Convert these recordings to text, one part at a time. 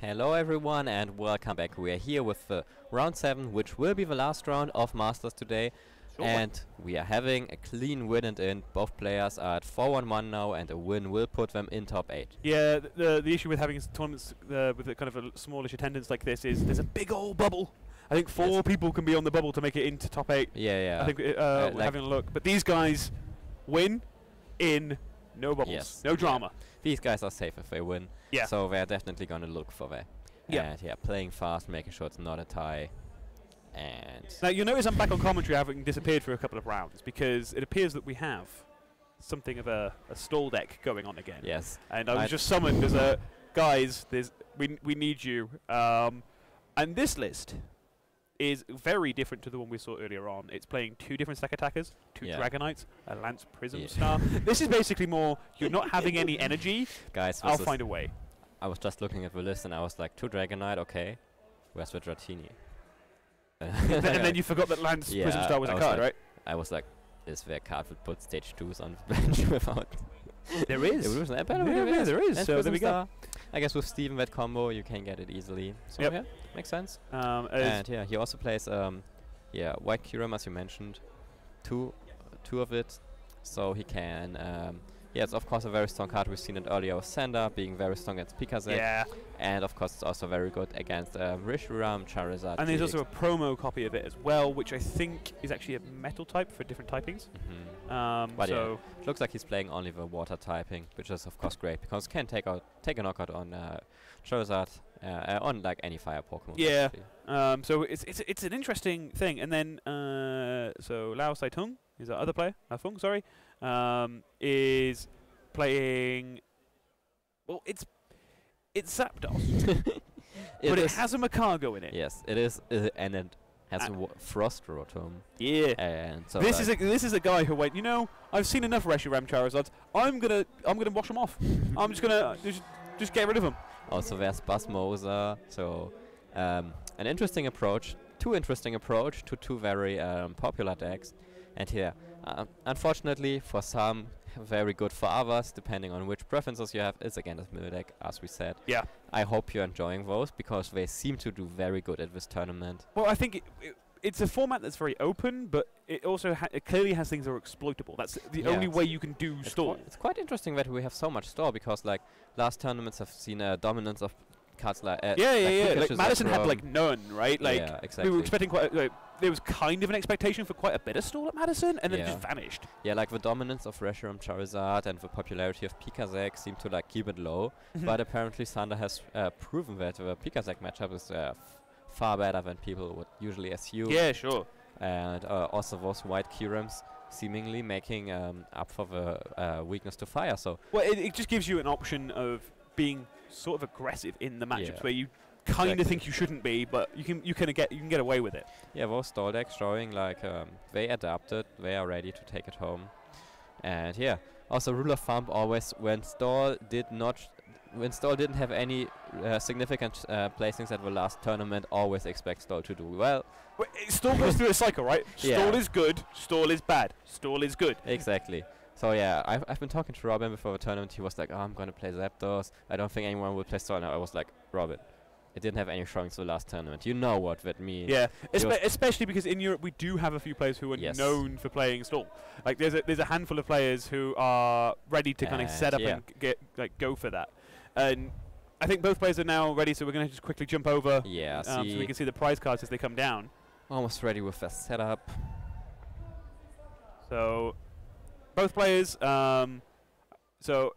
Hello everyone and welcome back. We are here with round 7, which will be the last round of Masters today. Sure. And we are having a clean win and in. Both players are at 4-1-1 now, and a win will put them in top 8. Yeah, the issue with having tournaments with a kind of a smallish attendance like this is there's a big old bubble. I think four people can be on the bubble to make it into top 8. Yeah, yeah. I think we're having a look. But these guys win in... no bubbles, no drama. Yeah. These guys are safe if they win, so they're definitely going to look for that. Yeah. And yeah, playing fast, making sure it's not a tie. And now you'll notice I'm back on commentary having disappeared for a couple of rounds because it appears that we have something of a stall deck going on again. Yes. And I was just summoned as a, guys, we need you. And this list is very different to the one we saw earlier on. It's playing 2 different Stakatakas, 2 Dragonites, a Lance Prism Star. This is basically more, you're not having any energy, guys. I'll find a way. I was just looking at the list and I was like, 2 Dragonite, okay. Where's the Dratini? And then you forgot that Lance Prism Star was a card, right? I was like, is there a card that put stage 2s on the bench without... There is. There is. So there we go. I guess with Steven that combo you can get it easily. So yeah, makes sense. And yeah, he also plays White Kyurem, as you mentioned, two of it, so he can. It's of course a very strong card. We've seen it earlier with Sander being very strong against Pikachu. Yeah. And of course it's also very good against Reshiram Charizard. And there's also a promo copy of it as well, which I think is actually a metal type for different typings. It looks like he's playing only the water typing, which is of course great because it can take a knockout on Charizard on like any fire Pokemon. Yeah. So it's an interesting thing. And then so Lao Saitung is our other player, Nafung, sorry, is playing... well, it's Zapdos, but it has a Magcargo in it. Yes, it is, and it has a Frost Rotom. Yeah. And so this is a guy who went, you know, I've seen enough Reshiram Charizards. I'm gonna wash them off. I'm just gonna just get rid of them. Also, there's Buzzmosa. So, an interesting approach. Two interesting approach to 2 very popular decks. And here, unfortunately for some, very good for others, depending on which preferences you have. It's again a middle deck, as we said. Yeah. I hope you're enjoying those, because they seem to do very good at this tournament. Well, I think it's a format that's very open, but it also it clearly has things that are exploitable. That's the only way you can do store. It's quite interesting that we have so much store, because like last tournaments have seen a dominance of cards like like Madison had like none, right? Like we were expecting quite there was kind of an expectation for quite a bit of stall at Madison, and then it just vanished. Yeah, like the dominance of Reshiram Charizard and the popularity of Pikazek seemed to like keep it low, but apparently Sander has proven that the Pikazek matchup is far better than people would usually assume. Yeah, sure. And also those White Kyurems seemingly making up for the weakness to fire. So well, it just gives you an option of being sort of aggressive in the matchups where you kind of think you shouldn't be, but you can get away with it. Yeah, those stall decks showing like they adapted, they are ready to take it home. And yeah, also Rule of Thumb always, when stall did not didn't have any significant placings at the last tournament, always expect stall to do well. Stall goes through a cycle, right? Stall is good, stall is bad, stall is good. Exactly. So yeah, I've been talking to Robin before the tournament. He was like, oh, I'm going to play Zapdos. I don't think anyone will play Stall now. I was like, Robin, it didn't have any shrugs the last tournament. You know what that means. Yeah, especially because in Europe we do have a few players who are known for playing Stall. Like there's a handful of players who are ready to kind of set up and go for that. And I think both players are now ready, so we're going to just quickly jump over so we can see the prize cards as they come down. Almost ready with their setup. So... both players. So,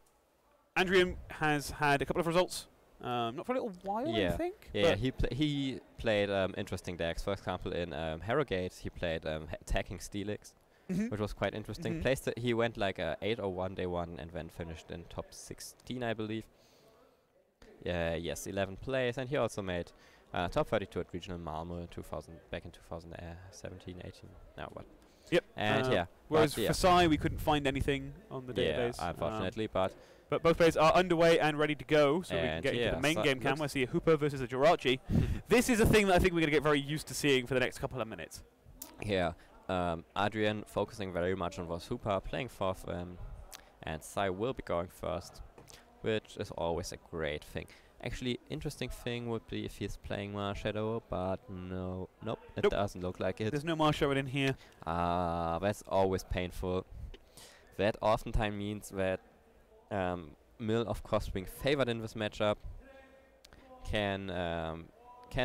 Adrian has had a couple of results, not for a little while, I think. Yeah, he played interesting decks. For example, in Harrogate, he played attacking Steelix, which was quite interesting. He went like 8-0-1 day 1 and then finished in top 16, I believe. Yeah, 11 plays, and he also made top 32 at Regional Malmo back in 2017, 18. Now what? Yep. And whereas for Psy, we couldn't find anything on the database. Yeah, unfortunately, but both players are underway and ready to go, so we can get into the main game cam. I see a Hoopa versus a Jirachi. This is a thing that I think we're going to get very used to seeing for the next couple of minutes. Yeah. Adrian focusing very much on was Hoopa, playing 4th, and Psy will be going first, which is always a great thing. Actually, interesting thing would be if he's playing Marshadow, but no, nope, it doesn't look like it. There's no Marshadow in here. Ah, that's always painful. That oftentimes means that Mill of Crosswing favored in this matchup can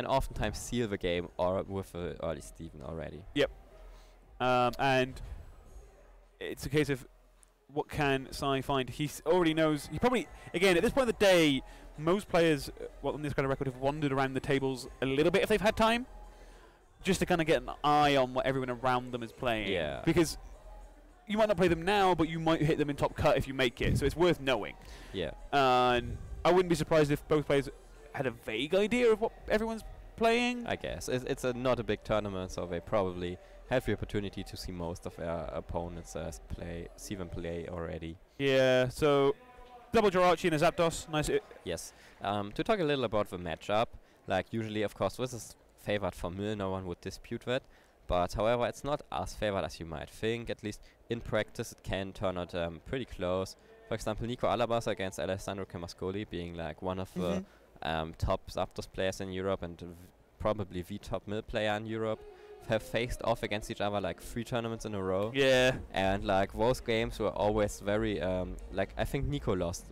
oftentimes seal the game or with the early Steven already. Yep. And it's a case of what can Psy find? He already knows. He probably, again, at this point of the day, most players on this kind of record have wandered around the tables a little bit if they've had time, just to kind of get an eye on what everyone around them is playing. Yeah. Because you might not play them now, but you might hit them in top cut if you make it. So it's worth knowing. Yeah. And I wouldn't be surprised if both players had a vague idea of what everyone's playing. I guess it's not a big tournament, so they probably have the opportunity to see most of their opponents see them play already. Yeah. So double Jirachi and a Zapdos. Nice. Yes. To talk a little about the matchup, like usually, of course, this is favored for Mill. No one would dispute that. But however, it's not as favored as you might think. At least in practice, it can turn out pretty close. For example, Nico Alabasa against Alessandro Camascoli being like one of the top Zapdos players in Europe and probably the top Mill player in Europe, have faced off against each other like 3 tournaments in a row. Yeah. And like those games were always very like I think Nico lost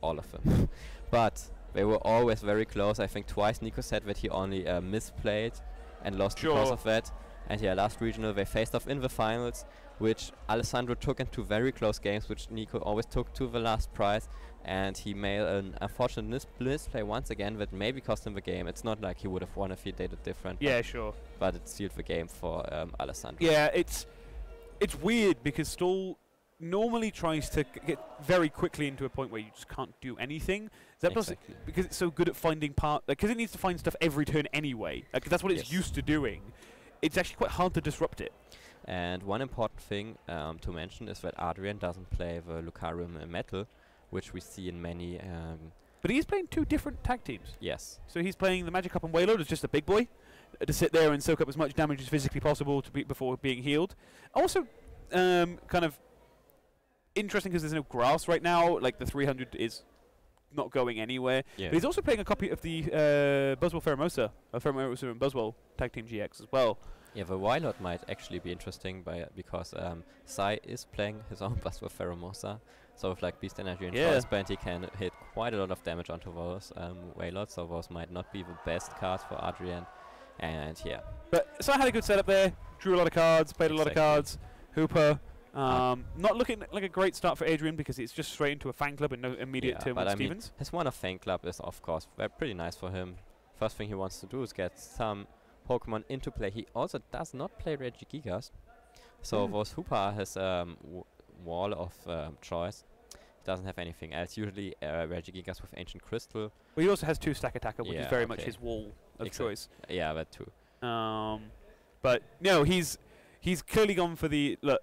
all of them, but they were always very close. I think twice Nico said that he only misplayed and lost because of that. And yeah, last regional they faced off in the finals, which Alessandro took into very close games, which Nico always took to the last prize, and he made an unfortunate misplay once again that maybe cost him the game. It's not like he would have won if he did it different. Yeah, sure. But it sealed the game for Alessandro. Yeah, it's weird because Stoll normally tries to get very quickly into a point where you just can't do anything. Zapdos, because it's so good at finding part, because it needs to find stuff every turn anyway. Like that's what it's used to doing. It's actually quite hard to disrupt it. And one important thing to mention is that Adrian doesn't play the Lucario Metal, which we see in many... but he's playing 2 different tag teams. Yes. So he's playing the Magikarp and Wailord as just a big boy, to sit there and soak up as much damage as physically possible to before being healed. Also, kind of interesting because there's no grass right now, like the 300 is not going anywhere. Yeah. But he's also playing a copy of the Buzzwole Pheromosa, Pheromosa and Buzzwole Tag Team GX as well. Yeah, the Wailord might actually be interesting because Psy is playing his own Buzzwole Pheromosa, so with like Beast Energy and Choice Band, he can hit quite a lot of damage onto those Wailords, so those might not be the best cards for Adrian, and yeah. But Psy had a good setup there, drew a lot of cards, played a lot of cards, Hoopa. Not looking like a great start for Adrian because it's just straight into a fan club and no immediate turn with Stevens. His one of fan club is of course pretty nice for him. First thing he wants to do is get some Pokemon into play. He also does not play Regigigas, so those Hoopa his wall of choice. Doesn't have anything else. Usually Regigigas with Ancient Crystal. Well, he also has 2 Stakataka, which is very much his wall of choice. Yeah, that too. But no, he's clearly gone for the look.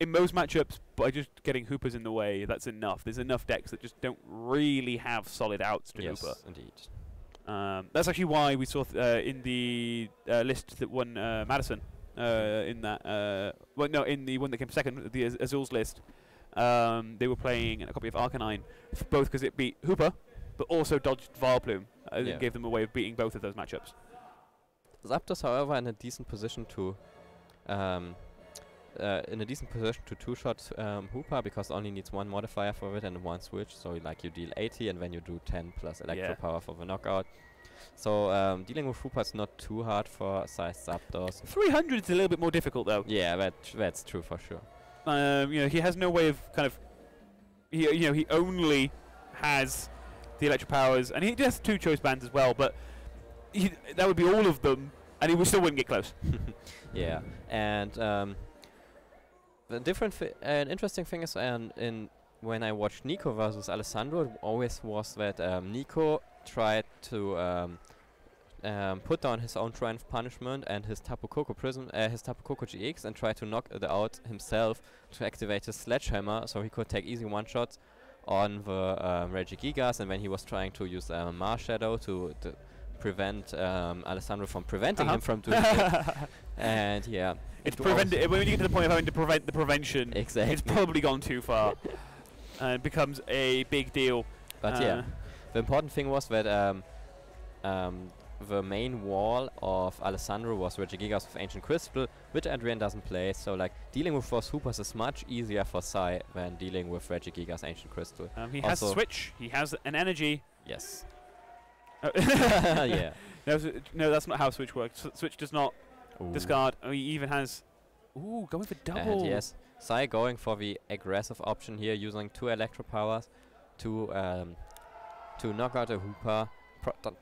In most matchups, by just getting Hoopas in the way, that's enough. There's enough decks that just don't really have solid outs to Hoopa. Yes, indeed. That's actually why we saw in the list that won Madison, in that well, no, in the one that came second, the Azul's list, they were playing a copy of Arcanine, both because it beat Hoopa, but also dodged Vileplume, and gave them a way of beating both of those matchups. Zapdos, however, in a decent position to. In a decent position to 2-shot Hoopa because only needs 1 modifier for it and 1 switch, so like you deal 80 and then you do 10 plus electro power for the knockout. So dealing with Hoopa is not too hard for size Zapdos. 300 is a little bit more difficult though. Yeah, that's true for sure. You know, he has no way of kind of, you know, he only has the electro powers and he has 2 choice bands as well, but that would be all of them and he still wouldn't get close. Yeah, and the an interesting thing is, when I watched Nico versus Alessandro, it always was that Nico tried to put down his own Shrine of Punishment and his Tapu Koko Prism, his Tapu Koko GX, and tried to knock it out himself to activate his Sledgehammer, so he could take easy one-shots on the Regigigas, and when he was trying to use Marshadow to prevent Alessandro from preventing him from doing it. And yeah. It's prevented. When you get to the point of having to prevent the prevention, it's probably gone too far. And it becomes a big deal. But yeah. The important thing was that the main wall of Alessandro was Regigigas with Ancient Crystal, which Adrian doesn't play, so like dealing with Force Hoopas is much easier for Psy than dealing with Regigigas Ancient Crystal. He also has Switch, he has an energy. Yes. Oh. Yeah. No, that's not how Switch works. Switch does not discard. Oh, he even has... Ooh, going for double. And yes, Psy going for the aggressive option here, using two Electro Powers to knock out a Hoopa.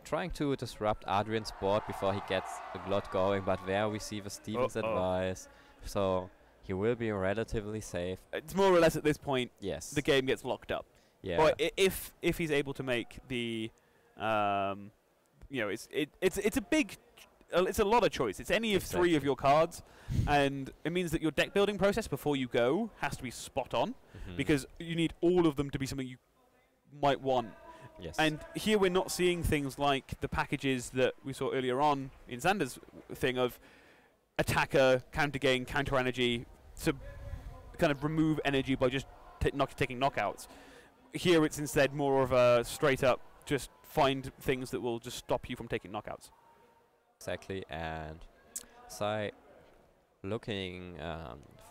Trying to disrupt Adrian's board before he gets the Glot going, but there we see the Steven's advice, so he will be relatively safe. It's more or less at this point, yes, the game gets locked up. Yeah. Or if he's able to make the, you know, it's a big, it's a lot of choice. It's any of three of your cards, and it means that your deck building process before you go has to be spot on, because you need all of them to be something you might want. Yes. And here we're not seeing things like the packages that we saw earlier on in Sander's thing of attacker, counter gain, counter energy, to kind of remove energy by just taking knockouts. Here it's instead more of a straight up just find things that will just stop you from taking knockouts. Exactly, and Psy looking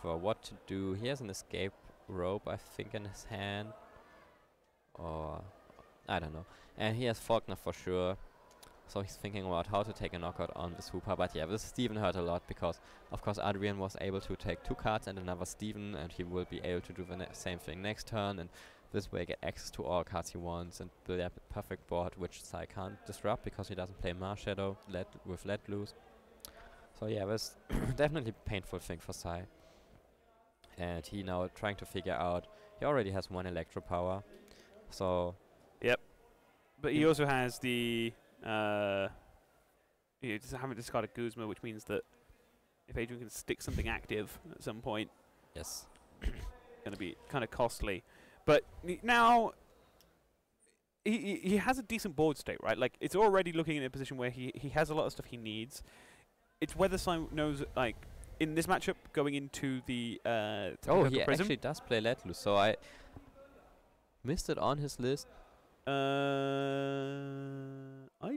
for what to do. He has an escape rope, I think, in his hand. Or... I don't know. And he has Faulkner for sure. So he's thinking about how to take a knockout on this Hoopa. But yeah, this Steven hurt a lot because, of course, Adrian was able to take two cards and another Steven, and he will be able to do the same thing next turn, and this way get access to all cards he wants and build up a perfect board, which Psy can't disrupt because he doesn't play Marshadow with Let Loose. So yeah, that's definitely a painful thing for Psy. And he now trying to figure out... He already has one Electro Power, so... Yep, but he also has the. He just haven't discarded Guzma, which means that if Adrian can stick something active at some point, yes, going to be kind of costly. But now he has a decent board state, right? Like it's already looking in a position where he has a lot of stuff he needs. It's whether Simon knows like. In this matchup, going into the he actually does play Let Loose, so I missed it on his list. I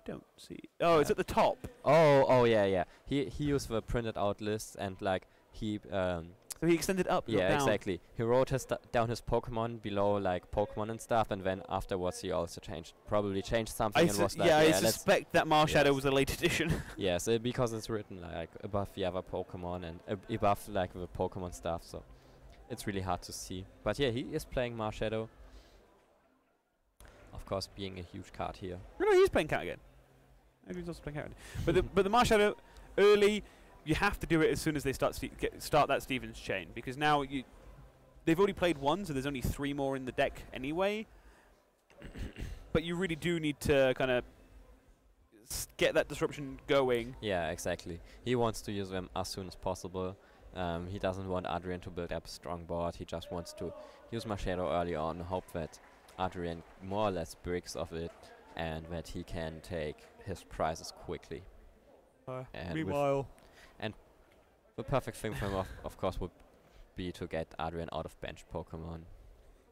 don't see. Oh, yeah. It's at the top. Oh, yeah, yeah. He used the printed out lists and like he. So he extended up. Yeah, exactly. He wrote his down his Pokemon below like Pokemon and stuff, and then afterwards he also probably changed something. And was like, yeah, I suspect that Marshadow was a late edition. Yes, because it's written like above the other Pokemon and above like the Pokemon stuff, so it's really hard to see. But yeah, he is playing Marshadow. Of course, being a huge card here. No, he's playing Cat again. Everyone's also playing Cat again. But the Marshadow early, you have to do it as soon as they start that Stevens chain, because now they've already played one, so there's only three more in the deck anyway. But you really do need to kind of get that disruption going. Yeah, exactly. He wants to use them as soon as possible. He doesn't want Adrian to build up a strong board. He just wants to use Marshadow early on, hope that Adrian more or less bricks of it, and that he can take his prizes quickly. And the perfect thing for him, of course, would be to get Adrian out of bench Pokemon.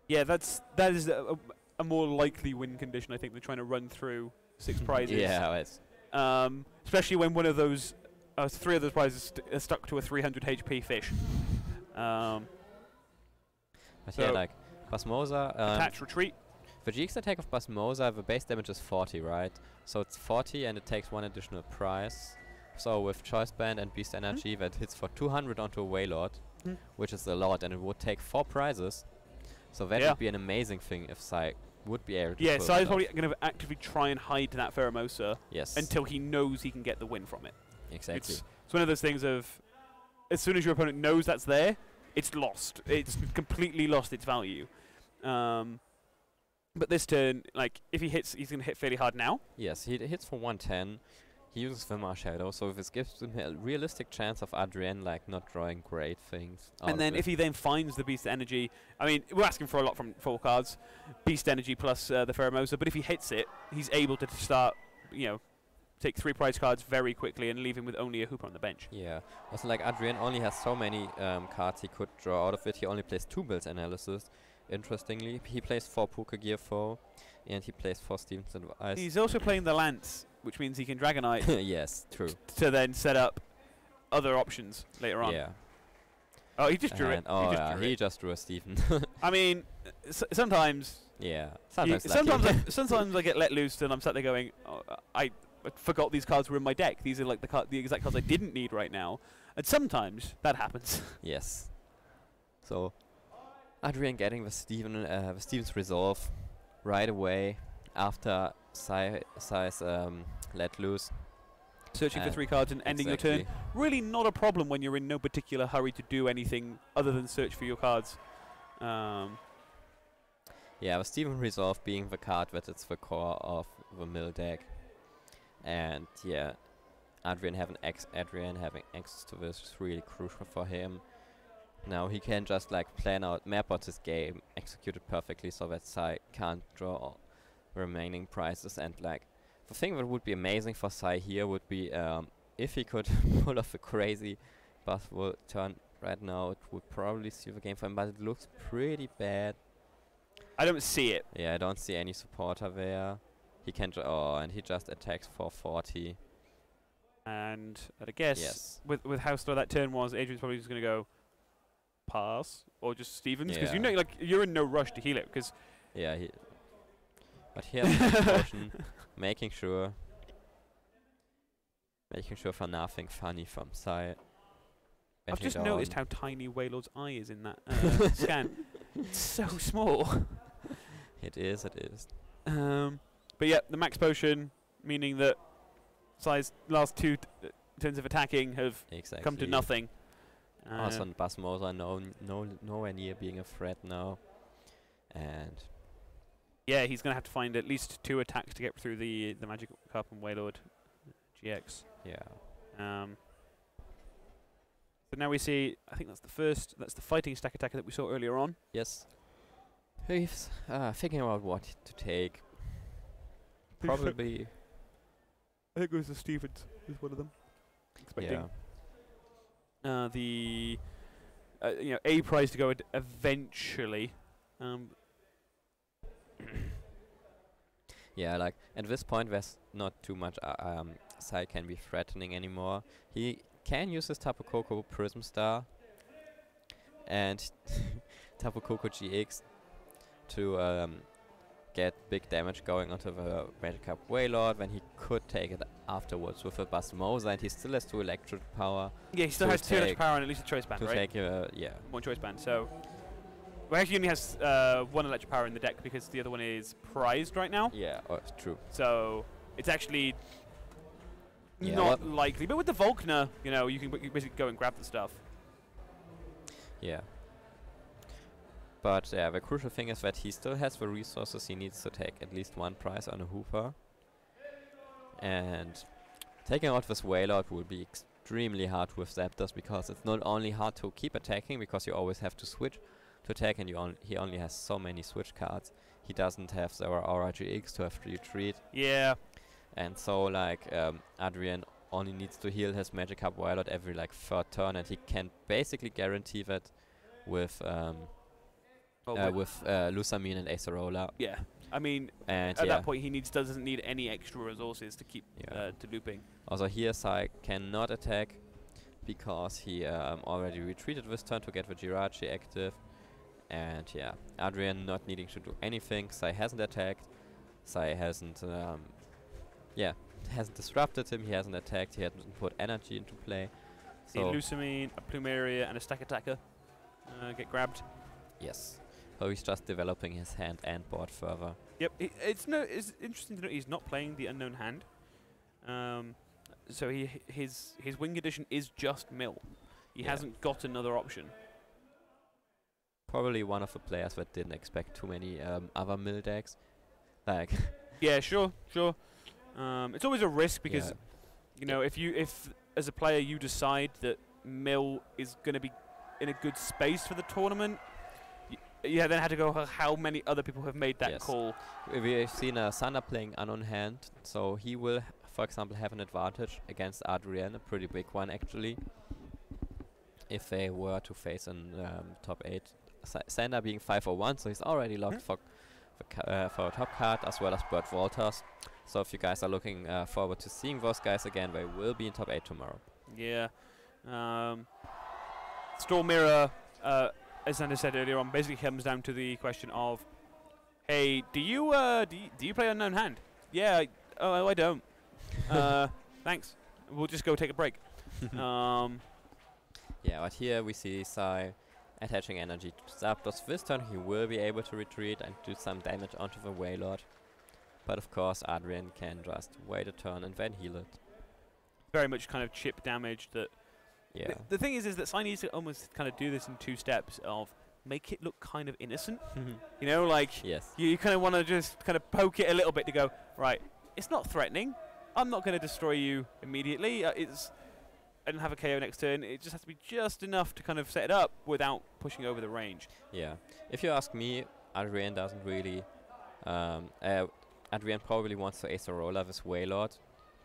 Yeah, that is a more likely win condition. I think they're trying to run through 6 prizes. Yeah, it's especially when one of those, 3 of those prizes are stuck to a 300 HP fish. But so yeah, like. Phasmosa. Attach, retreat. The GX attack of Phasmosa, the base damage is 40, right? So it's 40 and it takes 1 additional prize. So with Choice Band and Beast Energy, that hits for 200 onto a Wailord, which is a lot, and it would take 4 prizes. So that would be an amazing thing if Psy would be able to. Yeah, Psy's probably going to actively try and hide that Pheromosa until he knows he can get the win from it. Exactly. It's one of those things of, as soon as your opponent knows that's there, it's lost. It's completely lost its value. But this turn, like, if he hits, he's going to hit fairly hard now. Yes, he hits for 110. He uses the Marshadow, so this gives him a realistic chance of Adrian, like, not drawing great things. And then if he then finds the Beast Energy, I mean, we're asking for a lot from 4 cards. Beast Energy plus the Pheromosa, but if he hits it, he's able to start, you know, take 3 prize cards very quickly and leave him with only a Hoopa on the bench. Yeah. Also, like, Adrian only has so many cards he could draw out of it. He only plays 2 builds analysis. Interestingly, he plays 4 Pokegear 4 And he plays for Stevenson. He's also playing the Lance, which means he can Dragonite. Yes, true. To then set up other options later on. Yeah. Oh, he just drew it. Oh, he just drew a Steven. I mean, sometimes. Yeah. Sometimes I get let loose and I'm sat there going, oh, I forgot these cards were in my deck. These are like the exact cards I didn't need right now. And sometimes that happens. Yes. So, Adrian getting the Steven's resolve right away after Psy's let loose. Searching for three cards and ending your turn. Really not a problem when you're in no particular hurry to do anything other than search for your cards. Yeah, the Steven resolve being the card that it's the core of the mill deck. And yeah, Adrian having access to this is really crucial for him. Now he can just like plan out, map out his game, execute it perfectly so that Psy can't draw remaining prizes. And like, the thing that would be amazing for Psy here would be if he could pull off a crazy Buzzwole turn right now, it would probably see the game for him, but it looks pretty bad. I don't see it. Yeah, I don't see any supporter there. He can and he just attacks for 40. And I guess with how slow that turn was, Adrian's probably just gonna go pass or just Stevens because you know like you're in no rush to heal it because but here's the motion, making sure for nothing funny from Psy. I've just noticed how tiny Wailord's eye is in that scan. It's so small. It is. But yeah, the max potion, meaning that Psy's last two turns of attacking have come to nothing. Also, Buzzwole nowhere near being a threat now, and yeah, he's gonna have to find at least two attacks to get through the Magic Carp and Wailord GX. Yeah. But now we see. I think that's the first. That's the fighting Stakataka that we saw earlier on. Yes. He's figuring out what to take. Probably. I think it was the Stevens. Was one of them. Expecting. Yeah. You know, a prize to go eventually. Yeah, like at this point, there's not too much Psy can be threatening anymore. He can use his Tapu Koko Prism Star and Tapu Koko GX to get big damage going onto the Magikarp Wailord. Then he could take it afterwards with a Buzzwole, and he still has two Electro Power. Yeah, he still has two Electro Power and at least a Choice Band, right? Take, yeah. One Choice Band, so. Well, actually, only has one Electro Power in the deck because the other one is prized right now. Yeah, it's true. So it's actually not likely. But with the Volkner, you know, you can basically go and grab the stuff. Yeah. But yeah, the crucial thing is that he still has the resources he needs to take at least one prize on a Hoopa. And taking out this Wailord will be extremely hard with Zapdos because it's not only hard to keep attacking because you always have to switch. To attack, and he only has so many switch cards. He doesn't have Aura GX to have to retreat. Yeah. And so, like, Adrian only needs to heal his Magikarp Wailord every, like, third turn, and he can basically guarantee that with Lusamine and Acerola. Yeah. I mean, and at that point, he doesn't need any extra resources to keep to looping. Also, here, Psy cannot attack because he already retreated this turn to get the Jirachi active. And yeah, Adrian not needing to do anything. Psy hasn't attacked. Psy hasn't, hasn't disrupted him. He hasn't attacked. He hasn't put energy into play. So Lusamine, a Plumeria, and a Stakataka get grabbed. Yes. So he's just developing his hand and board further. Yep. It's interesting to note he's not playing the unknown hand. So his wing condition is just mill. He hasn't got another option. Probably one of the players that didn't expect too many other mill decks, like. Yeah, sure. It's always a risk because, you know, if as a player you decide that mill is going to be in a good space for the tournament, you then have to go how many other people have made that call. We've seen Sander playing unknown hand, so he will, for example, have an advantage against Adrian, a pretty big one actually, if they were to face in top 8. Sander being 501, so he's already locked for for a top card, as well as Bert Walters. So if you guys are looking forward to seeing those guys again, they will be in top 8 tomorrow. Yeah. Storm Mirror, as Sander said earlier on, basically comes down to the question of, hey, do you play Unknown Hand? Yeah, I don't. Thanks. We'll just go take a break. Yeah, but here we see Psy attaching energy to Zapdos. This turn he will be able to retreat and do some damage onto the Wailord. But of course Adrian can just wait a turn and then heal it. Very much kind of chip damage that... Yeah. The thing is that Psy needs to almost kind of do this in two steps of make it look kind of innocent. You know, like, yes. You kind of want to just kind of poke it a little bit to go, right, it's not threatening. I'm not going to destroy you immediately. I don't have a KO next turn. It just has to be just enough to kind of set it up without pushing over the range. Yeah. If you ask me, Adrian doesn't really... Adrian probably wants to Acerola this Wailord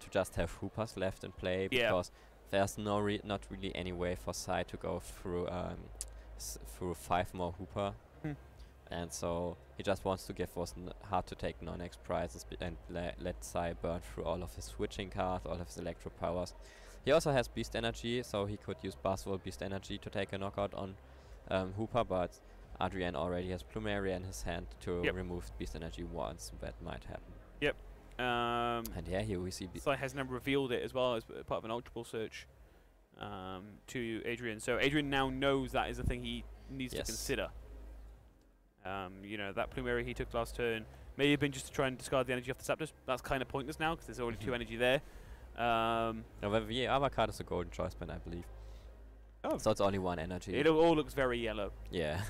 to just have Hoopas left in play, because there's no not really any way for Psy to go through through 5 more Hoopa. And so he just wants to give us hard-to-take non-X prizes and let Psy burn through all of his switching cards, all of his Electro Powers. He also has Beast Energy, so he could use Buzzwole Beast Energy to take a knockout on Hoopa, but Adrian already has Plumeria in his hand to remove Beast Energy once. That might happen. Yep. And yeah, here we see... Psy has now revealed it as well as part of an Ultra Ball search to Adrian. So Adrian now knows that is the thing he needs to consider. You know, that Plumeria he took last turn may have been just to try and discard the energy off the Zapdos. That's kind of pointless now because there's already 2 energy there. However, the other card is a golden choice band, I believe. Oh. So it's only 1 energy. It all looks very yellow. Yeah.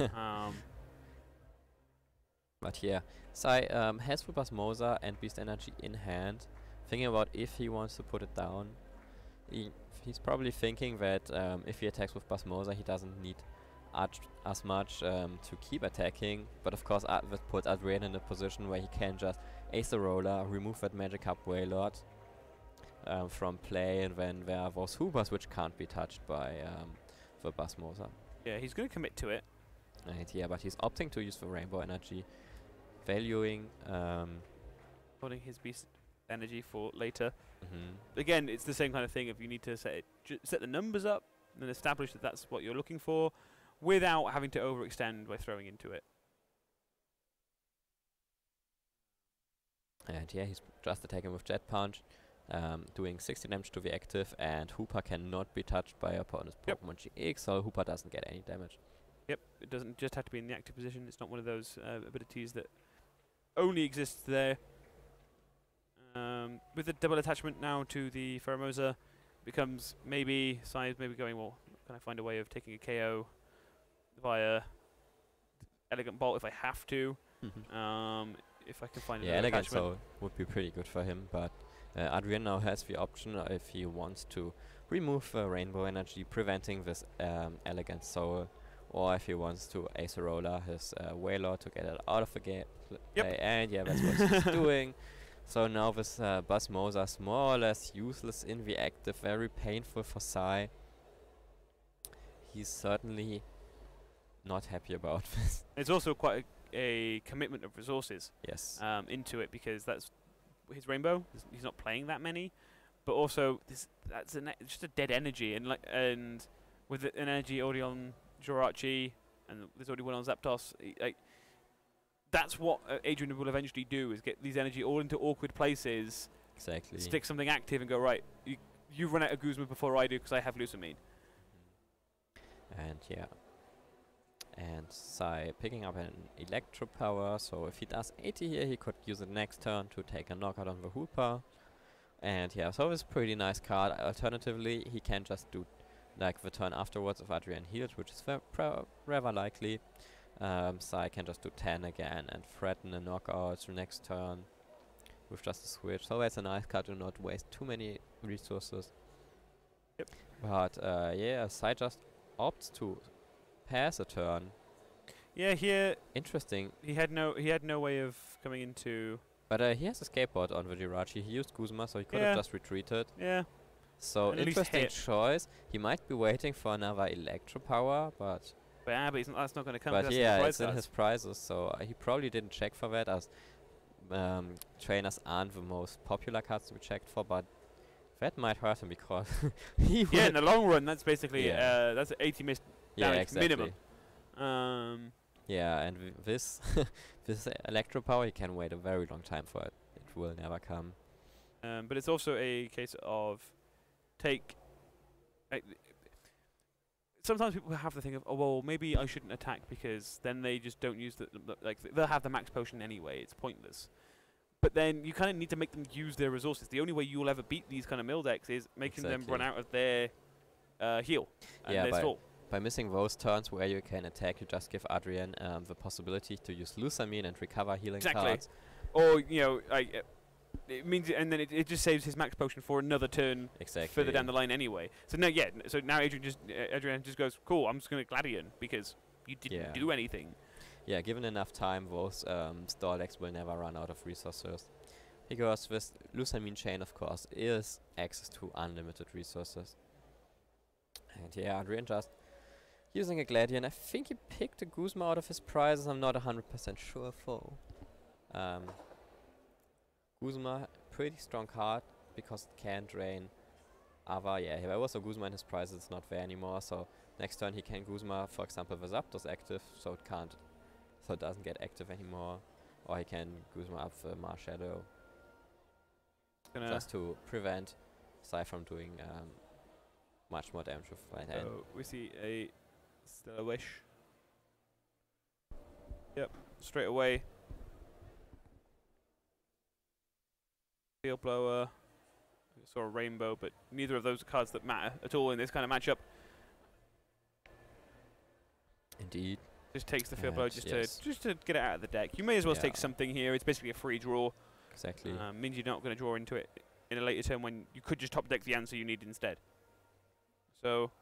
But yeah, Psy has Hoopa Moza and Beast Energy in hand. Thinking about if he wants to put it down. He's probably thinking that if he attacks with Basmoza, he doesn't need as much to keep attacking. But of course, that puts Adrian in a position where he can just Acerola, remove that Magikarp Wailord from play, and then there are those Hoopas which can't be touched by the Basmoza. Yeah, he's going to commit to it. Right, yeah, but he's opting to use the Rainbow Energy, valuing... holding his Beast Energy for later. Again, it's the same kind of thing if you need to set the numbers up and establish that that's what you're looking for without having to overextend by throwing into it. And yeah, he's just attacking with Jet Punch, doing 60 damage to the active, and Hoopa cannot be touched by your opponent's Pokemon GX, so Hoopa doesn't get any damage. Yep, it doesn't just have to be in the active position, it's not one of those abilities that only exists there. With the double attachment now to the Pheromosa, becomes maybe Psy's maybe going, well, can I find a way of taking a KO via Elegant Bolt if I have to? If I can find another Elegant attachment. So would be pretty good for him, but Adrian now has the option if he wants to remove Rainbow Energy, preventing this Elegant Soul, or if he wants to Acerola his Wailord to get it out of the game. And yeah, that's what he's doing. So now this Basmoza is more or less useless in the active, very painful for Psy. He's certainly not happy about this. It's also quite a commitment of resources into it, because that's his Rainbow, he's not playing that many, but also that's just a dead energy, and with an energy already on Jirachi, and there's already one on Zapdos, that's what Adrian will eventually do, is get these energy all into awkward places. Exactly. Stick something active and go, right, you run out of Guzma before I do because I have Lusamine. And yeah. And Psy picking up an Electro Power, so if he does 80 here, he could use it next turn to take a knockout on the Hoopa. And yeah, so it's a pretty nice card. Alternatively, he can just do like the turn afterwards if Adrian heals, which is rather likely. Psy can just do 10 again and threaten a knockout the next turn with just a switch. So that's a nice card to not waste too many resources. Yep. But yeah, Psy just opts to pass a turn. Yeah, here. Interesting. He had no way of coming into. But he has a skateboard on the Jirachi. He used Guzma, so he could have just retreated. Yeah. So interesting choice. He might be waiting for another Electro Power, but. but that's not going to come. But yeah, it's in his prizes, so he probably didn't check for that, as trainers aren't the most popular cards to be checked for, but that might hurt him because he yeah, in the long run, that's basically that's 80 missed damage minimum. Yeah, and this Electro Power, you can wait a very long time for it. It will never come. But it's also a case of take. Sometimes people have the thing of, oh well, maybe I shouldn't attack because then they just don't use the like they'll have the max potion anyway. It's pointless. But then you kind of need to make them use their resources. The only way you will ever beat these kind of mill decks is making them run out of their heal and their stall. By missing those turns where you can attack, you just give Adrian the possibility to use Lusamine and recover healing cards. Or, you know, it means, and then it just saves his max potion for another turn further down the line anyway. So now, so now Adrian just goes, cool, I'm just going to Gladion because you didn't do anything. Yeah, given enough time, those stall decks will never run out of resources. Because this Lusamine chain, of course, is access to unlimited resources. And yeah, Adrian just using a Gladion. I think he picked a Guzma out of his prizes. I'm not 100% sure though. Guzma, pretty strong card because it can drain other. Yeah, there was a Guzma in his prizes. It's not there anymore. So next turn he can Guzma, for example, the Zapdos active, so it can't, so it doesn't get active anymore. Or he can Guzma up the Marshadow just to prevent Psy from doing much more damage with right hand. So we see a Stellar Wish. Yep, straight away. Steel Blower. I saw a Rainbow, but neither of those are cards that matter at all in this kind of matchup. Indeed. Just takes the Field Blower just to get it out of the deck. You may as well take something here. It's basically a free draw. Exactly. Means you're not going to draw into it in a later turn when you could just top deck the answer you need instead. So,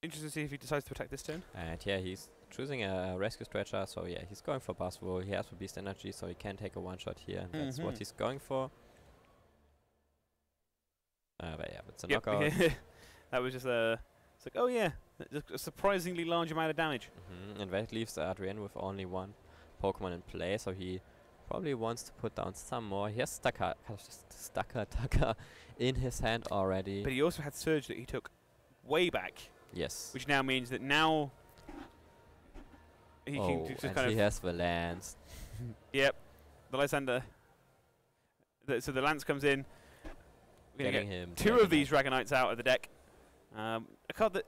interesting to see if he decides to attack this turn. And yeah, he's choosing a Rescue Stretcher, so yeah, he's going for Buzzwole. He has for Beast Energy, so he can take a one-shot here, and that's what he's going for. But yeah, it's a knockout. That was just a... It's like, oh yeah, a surprisingly large amount of damage. And that leaves Adrian with only one Pokemon in play, so he probably wants to put down some more. He has Stakataka in his hand already. But he also had Surge that he took way back. Yes. Which now means that now he can just and kind of. He has the Lance. Yep. The Lysander. So the Lance comes in. We're going to get him two of these Dragonites out of the deck. A card that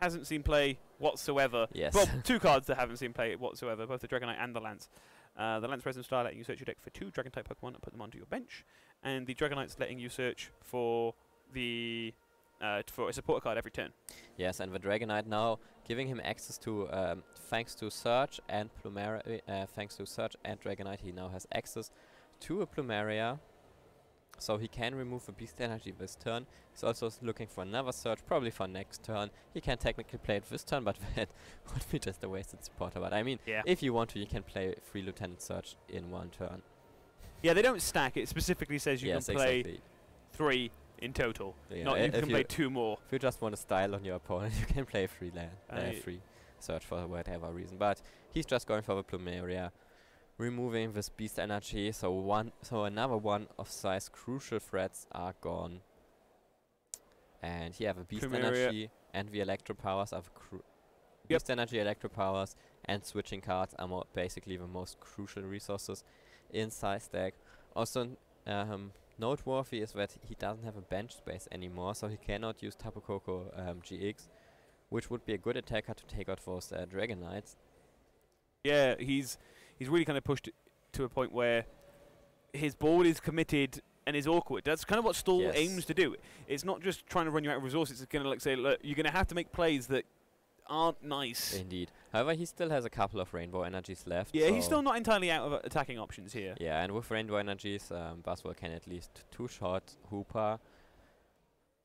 hasn't seen play whatsoever. Yes. Well, two cards that haven't seen play whatsoever, both the Dragonite and the Lance. The Lance Prism Star letting you search your deck for two Dragon-type Pokemon and put them onto your bench, and the Dragonite's letting you search for the for a supporter card every turn. Yes, and the Dragonite now giving him access to thanks to Search and Plumeria. Thanks to Search and Dragonite, he now has access to a Plumeria, so he can remove the Beast Energy this turn. He's also looking for another Search, probably for next turn. He can technically play it this turn, but that would be just a wasted supporter. But I mean, if you want to, you can play free Lieutenant Search in one turn. Yeah, they don't stack. It specifically says you can play three in total. Yeah, not you can play two more. If you just want to style on your opponent, you can play free free Search for whatever reason. But he's just going for the Plumeria, removing this Beast Energy, so another one of Psy's crucial threats are gone. And yeah, the Beast Energy and the Electro Powers are the Beast Energy, Electro Powers, and switching cards are basically the most crucial resources in Psy's deck. Also, noteworthy is that he doesn't have a bench space anymore, so he cannot use Tapu Koko GX, which would be a good attacker to take out those Dragonites. Yeah, he's really kind of pushed to a point where his board is committed and is awkward. That's kind of what Stall aims to do. It's not just trying to run you out of resources. It's going to like say, look, you're going to have to make plays that aren't nice. Indeed. However, he still has a couple of Rainbow Energies left. Yeah, so he's still not entirely out of attacking options here. Yeah, and with Rainbow Energies, Buzzwole can at least two-shot Hoopa.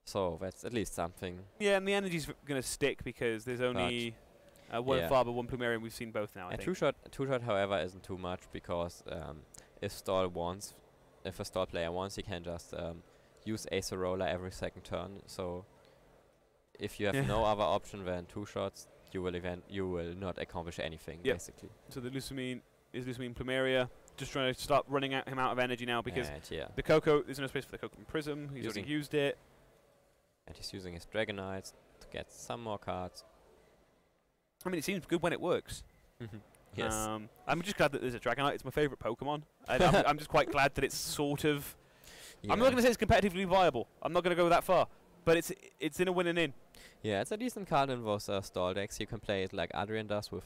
So that's at least something. Yeah, and the energy's going to stick because there's only... one Faba, one Plumerian, we've seen both now, I think. Two-shot, however, isn't too much, because if a stall player wants, he can just use Acerola every second turn, so if you have no other option than two shots, you will not accomplish anything, basically. So the Lusamine is Lusamine Plumeria. Just trying to stop running at him out of energy now, because the Koko, there's no space for the Koko Prism. He's already used it. And he's using his Dragonites to get some more cards. I mean, it seems good when it works. Yes. I'm just glad that there's a Dragonite. It's my favorite Pokemon. I'm just quite glad that it's sort of... Yeah. I'm not going to say it's competitively viable. I'm not going to go that far. But it's in a win and in. Yeah, it's a decent card in those stall decks. You can play it like Adrian does with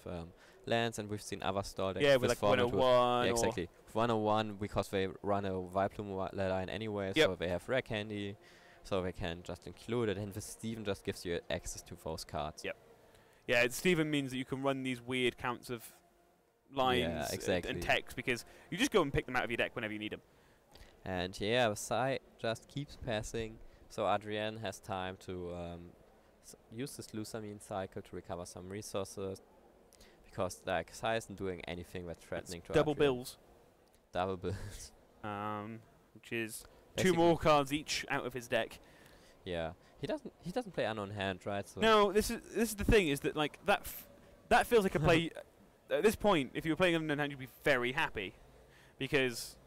Lance, and we've seen other stall decks. Yeah, with like 101. Yeah, exactly. 101, because they run a Vileplume line anyway, so they have Rare Candy, so they can just include it. And the Steven just gives you access to those cards. Yep. Yeah, Steven means that you can run these weird counts of lines and text, because you just go and pick them out of your deck whenever you need them. And yeah, Psy just keeps passing, so Adrian has time to use this Lusamine cycle to recover some resources, because like Psy isn't doing anything that's threatening to double Adrian. Bills. Double bills. Which is basically 2 more cards each out of his deck. Yeah, he doesn't play unknown hand, right? So no, this is the thing, is that like that feels like a play. At this point, if you were playing unknown hand, you'd be very happy, because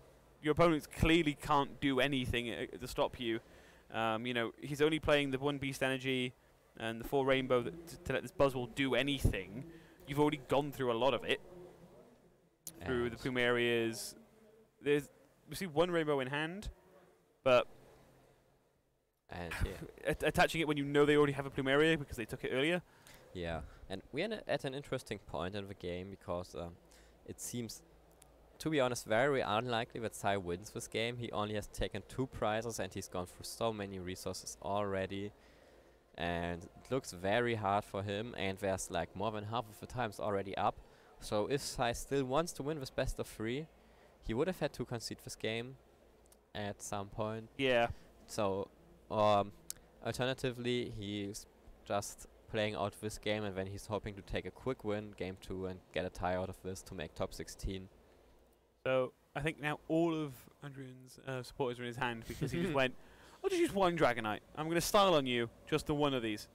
your opponents clearly can't do anything to stop you. You know, he's only playing the 1 Beast Energy and the 4 Rainbow to let this Buzzwole do anything. You've already gone through a lot of it. And through the Plumerias. We see 1 Rainbow in hand, but and attaching it when you know they already have a Plumeria because they took it earlier. Yeah, and we're at an interesting point in the game, because it seems, to be honest, very unlikely that Psy wins this game. He only has taken 2 prizes and he's gone through so many resources already. And it looks very hard for him, and there's like more than half of the times already up. So if Psy still wants to win this best of 3, he would have had to concede this game at some point. Yeah. So alternatively, he's just playing out this game, and then he's hoping to take a quick win, game 2, and get a tie out of this to make top 16. So I think now all of Adrian's supporters are in his hand, because he just went, I'll just use 1 Dragonite. I'm going to style on you just the 1 of these.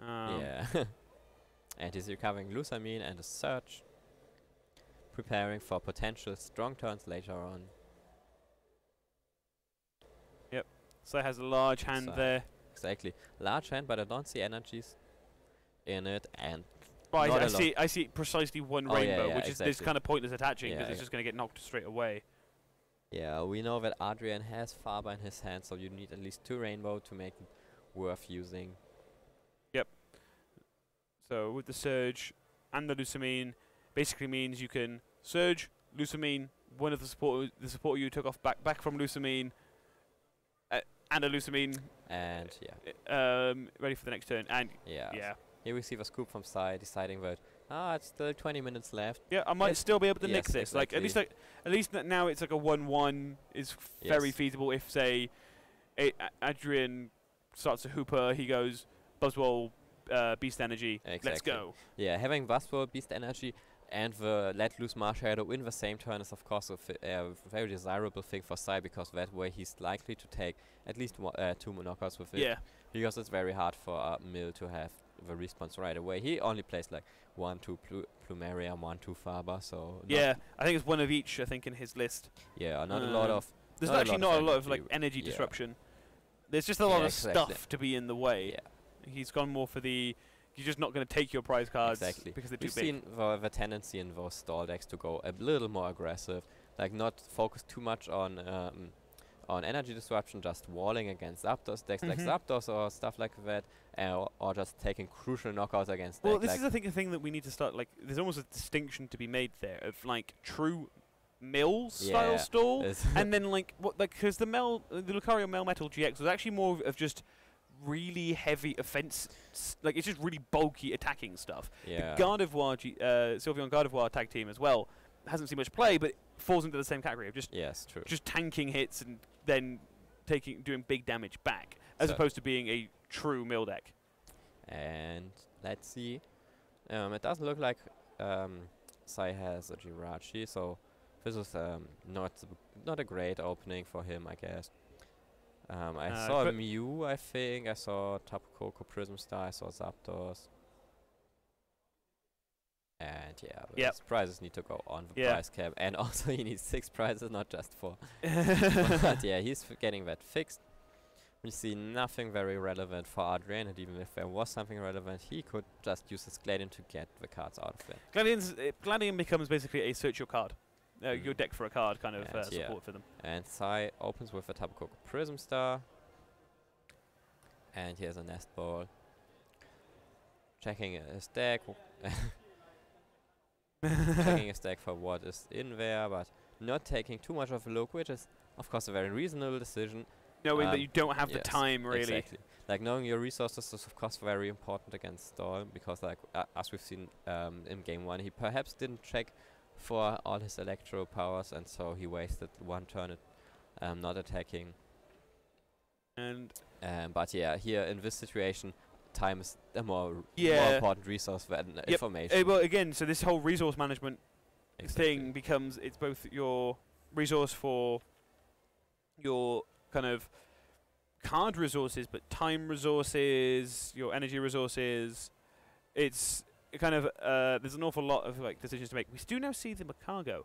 And he's recovering Lusamine and a Surge, preparing for potential strong turns later on. Yep. So it has a large hand there. Exactly. Large hand, but I don't see energies in it. And right, I see precisely 1 Rainbow, which is this kind of pointless attaching, because it's just going to get knocked straight away. Yeah, we know that Adrian has Faba in his hand, so you need at least 2 Rainbow to make it worth using. Yep. So with the Surge and the Lusamine, basically means you can Surge, Lusamine, one of the supporter you took off back from Lusamine, and a Lusamine. And ready for the next turn. And here we see the scoop from Psy, deciding that it's still 20 minutes left. Yeah, I might still be able to nix this. Like at least now it's like a 1-1 is very feasible. If say Adrian starts a Hoopa, he goes Buzzwole, Beast Energy. Let's go. Yeah, having Buzzwole, Beast Energy, and the Let Loose Marshadow in the same turn is of course a very desirable thing for Psy, because that way he's likely to take at least 2 knockouts with it. Yeah. Because it's very hard for Mill to have the response right away. He only plays like 1-2 Plumeria, 1-2 Faba, so... Yeah, I think it's 1 of each, I think, in his list. Yeah, not a lot of... There's actually not a lot of like energy disruption. There's just a lot of stuff to be in the way. Yeah. He's gone more for the... You're just not going to take your prize cards because they're too big. We've seen the tendency in those stall decks to go a little more aggressive, like not focus too much on energy disruption, just walling against Zapdos decks like Zapdos or stuff like that, or just taking crucial knockouts against decks. Well, this is I think a thing that we need to start, like, there's almost a distinction to be made there of, like, true Mill style stall, and then, like, because the Lucario Melmetal GX was actually more of just really heavy offense, like, it's just really bulky attacking stuff. Yeah. The Gardevoir, Sylveon Gardevoir tag team as well, hasn't seen much play, but it falls into the same category of just tanking hits and then doing big damage back, as opposed to being a true mill deck. And let's see. It doesn't look like Psy has a Jirachi, so this is not a great opening for him, I guess. I saw a Mew, I think. I saw Tapu Koko Prism Star. I saw Zapdos. And yeah, his prizes need to go on the prize cap. And also he needs 6 prizes, not just 4. But yeah, he's getting that fixed. We see nothing very relevant for Adrian, and even if there was something relevant, he could just use his Gladion to get the cards out of it. Gladion becomes basically a search your card. Your deck for a card kind of support for them. And Psy opens with a Tapu Koko Prism Star. And he has a Nest Ball. Checking his deck. Checking his deck for what is in there, but not taking too much of a look, which is, of course, a very reasonable decision. Knowing that you don't have the time, really. Exactly. Like, knowing your resources is, of course, very important against Storm, because, like, as we've seen in Game 1, he perhaps didn't check for all his Electro powers, and so he wasted one turn at not attacking. And but yeah, here in this situation, time is a more important resource than information. Well, again, so this whole resource management thing becomes, it's both your resource for your kind of card resources, but time resources, your energy resources. It's kind of there's an awful lot of like decisions to make. We do now see the Magcargo.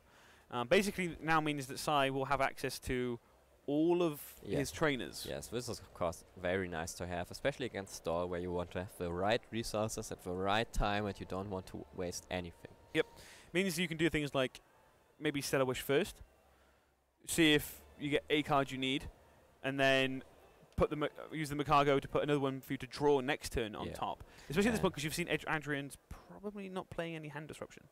Basically, now means that Psy will have access to all of his trainers. Yes, this is of course very nice to have, especially against Stall, where you want to have the right resources at the right time, and you don't want to waste anything. Yep, means you can do things like maybe Stellar Wish first, see if you get a card you need, and then put the use the Magcargo to put another one for you to draw next turn on top. Especially this one, because you've seen Adrian's probably not playing any hand disruption.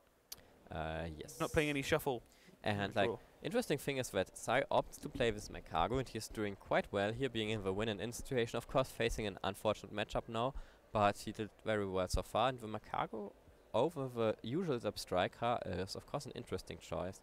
Yes. Not playing any shuffle. And like, interesting thing is that Psy opts to play with Magcargo, and he's doing quite well here, being in the win and in situation. Of course, facing an unfortunate matchup now, but he did very well so far. And the Magcargo over the usual Zapstriker is, of course, an interesting choice.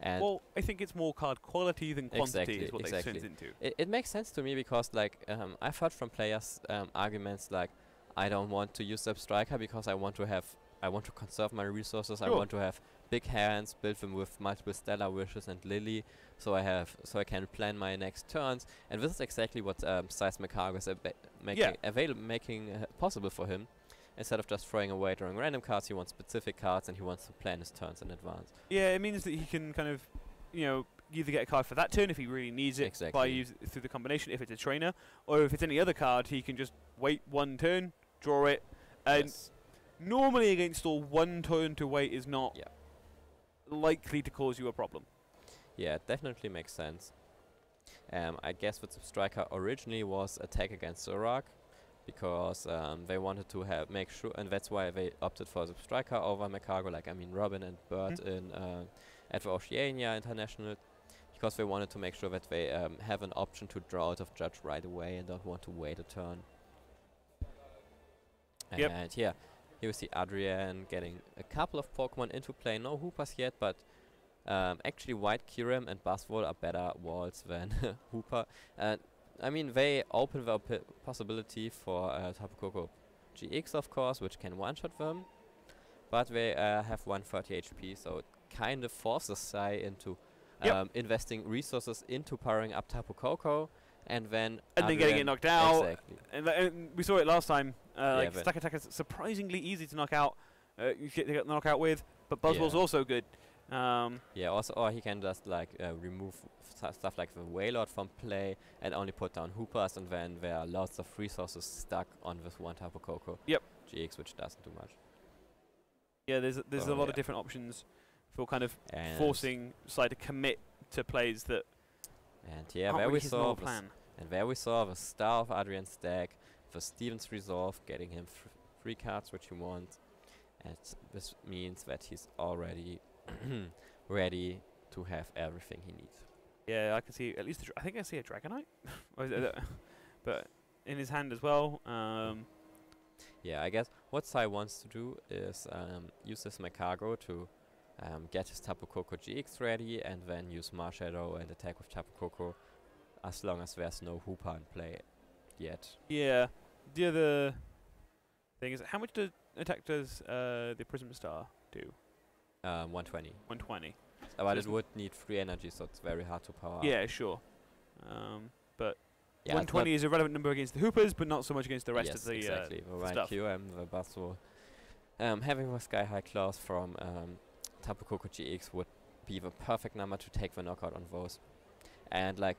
And well, I think it's more card quality than quantity is what they turns into. It makes sense to me because, like, I've heard from players arguments like, I don't want to use Zapstriker because I want to conserve my resources. Sure. I want to have big hands, build them with multiple Stellar Wishes and Lily, so I can plan my next turns. And this is exactly what Psy's Magcargo is making possible for him. Instead of just throwing away during random cards, he wants specific cards, and he wants to plan his turns in advance. Yeah, it means that he can kind of, you know, either get a card for that turn if he really needs it by through the combination, if it's a trainer, or if it's any other card, he can just wait one turn, draw it, and normally against all, one turn to wait is not likely to cause you a problem. Yeah, it definitely makes sense. I guess what Striker originally was attack against Zorak, because they wanted to make sure, and that's why they opted for the Striker over Magcargo, like, I mean, Robin and Bird at the Oceania International, because they wanted to make sure that they have an option to draw out of Judge right away and don't want to wait a turn. And yeah, here we see Adrian getting a couple of Pokemon into play. No Hoopas yet, but actually White Kyurem and Buzzwole are better walls than Hoopa. I mean, they open the possibility for Tapu Koko GX, of course, which can one-shot them. But they have 130 HP, so it kind of forces Psy into investing resources into powering up Tapu Koko, and then getting it knocked out. Exactly. And we saw it last time. Like Stakataka is surprisingly easy to knock out. You get knocked out with, but Buzzwole's also good. Also, or he can just like remove stuff like the Wailord from play and only put down Hoopas, and then there are lots of resources stuck on this one Tapu Koko GX, which doesn't do much. Yeah, there's a lot of different options for kind of forcing Psy to commit to plays that. And yeah, there we saw the star of Adrian's stack, for Steven's resolve, getting him 3 cards which he wants, and this means that he's already ready to have everything he needs. Yeah, I can see at least. I think I see a Dragonite, but in his hand as well. Yeah, I guess what Psy wants to do is use his Magcargo to get his Tapu Koko GX ready, and then use Marshadow and attack with Tapu Koko, as long as there's no Hoopa in play yet. Yeah. The other thing is, how much does the Prism Star do? 120. 120. But it would need 3 energy, so it's very hard to power up. Yeah, sure. But Yeah, 120 is a relevant number against the Hoopas, but not so much against the rest of the exactly. The White Kyurem, the Buzzwole. Having a Sky High Claws from Tapu Koko GX would be the perfect number to take the knockout on those. And like,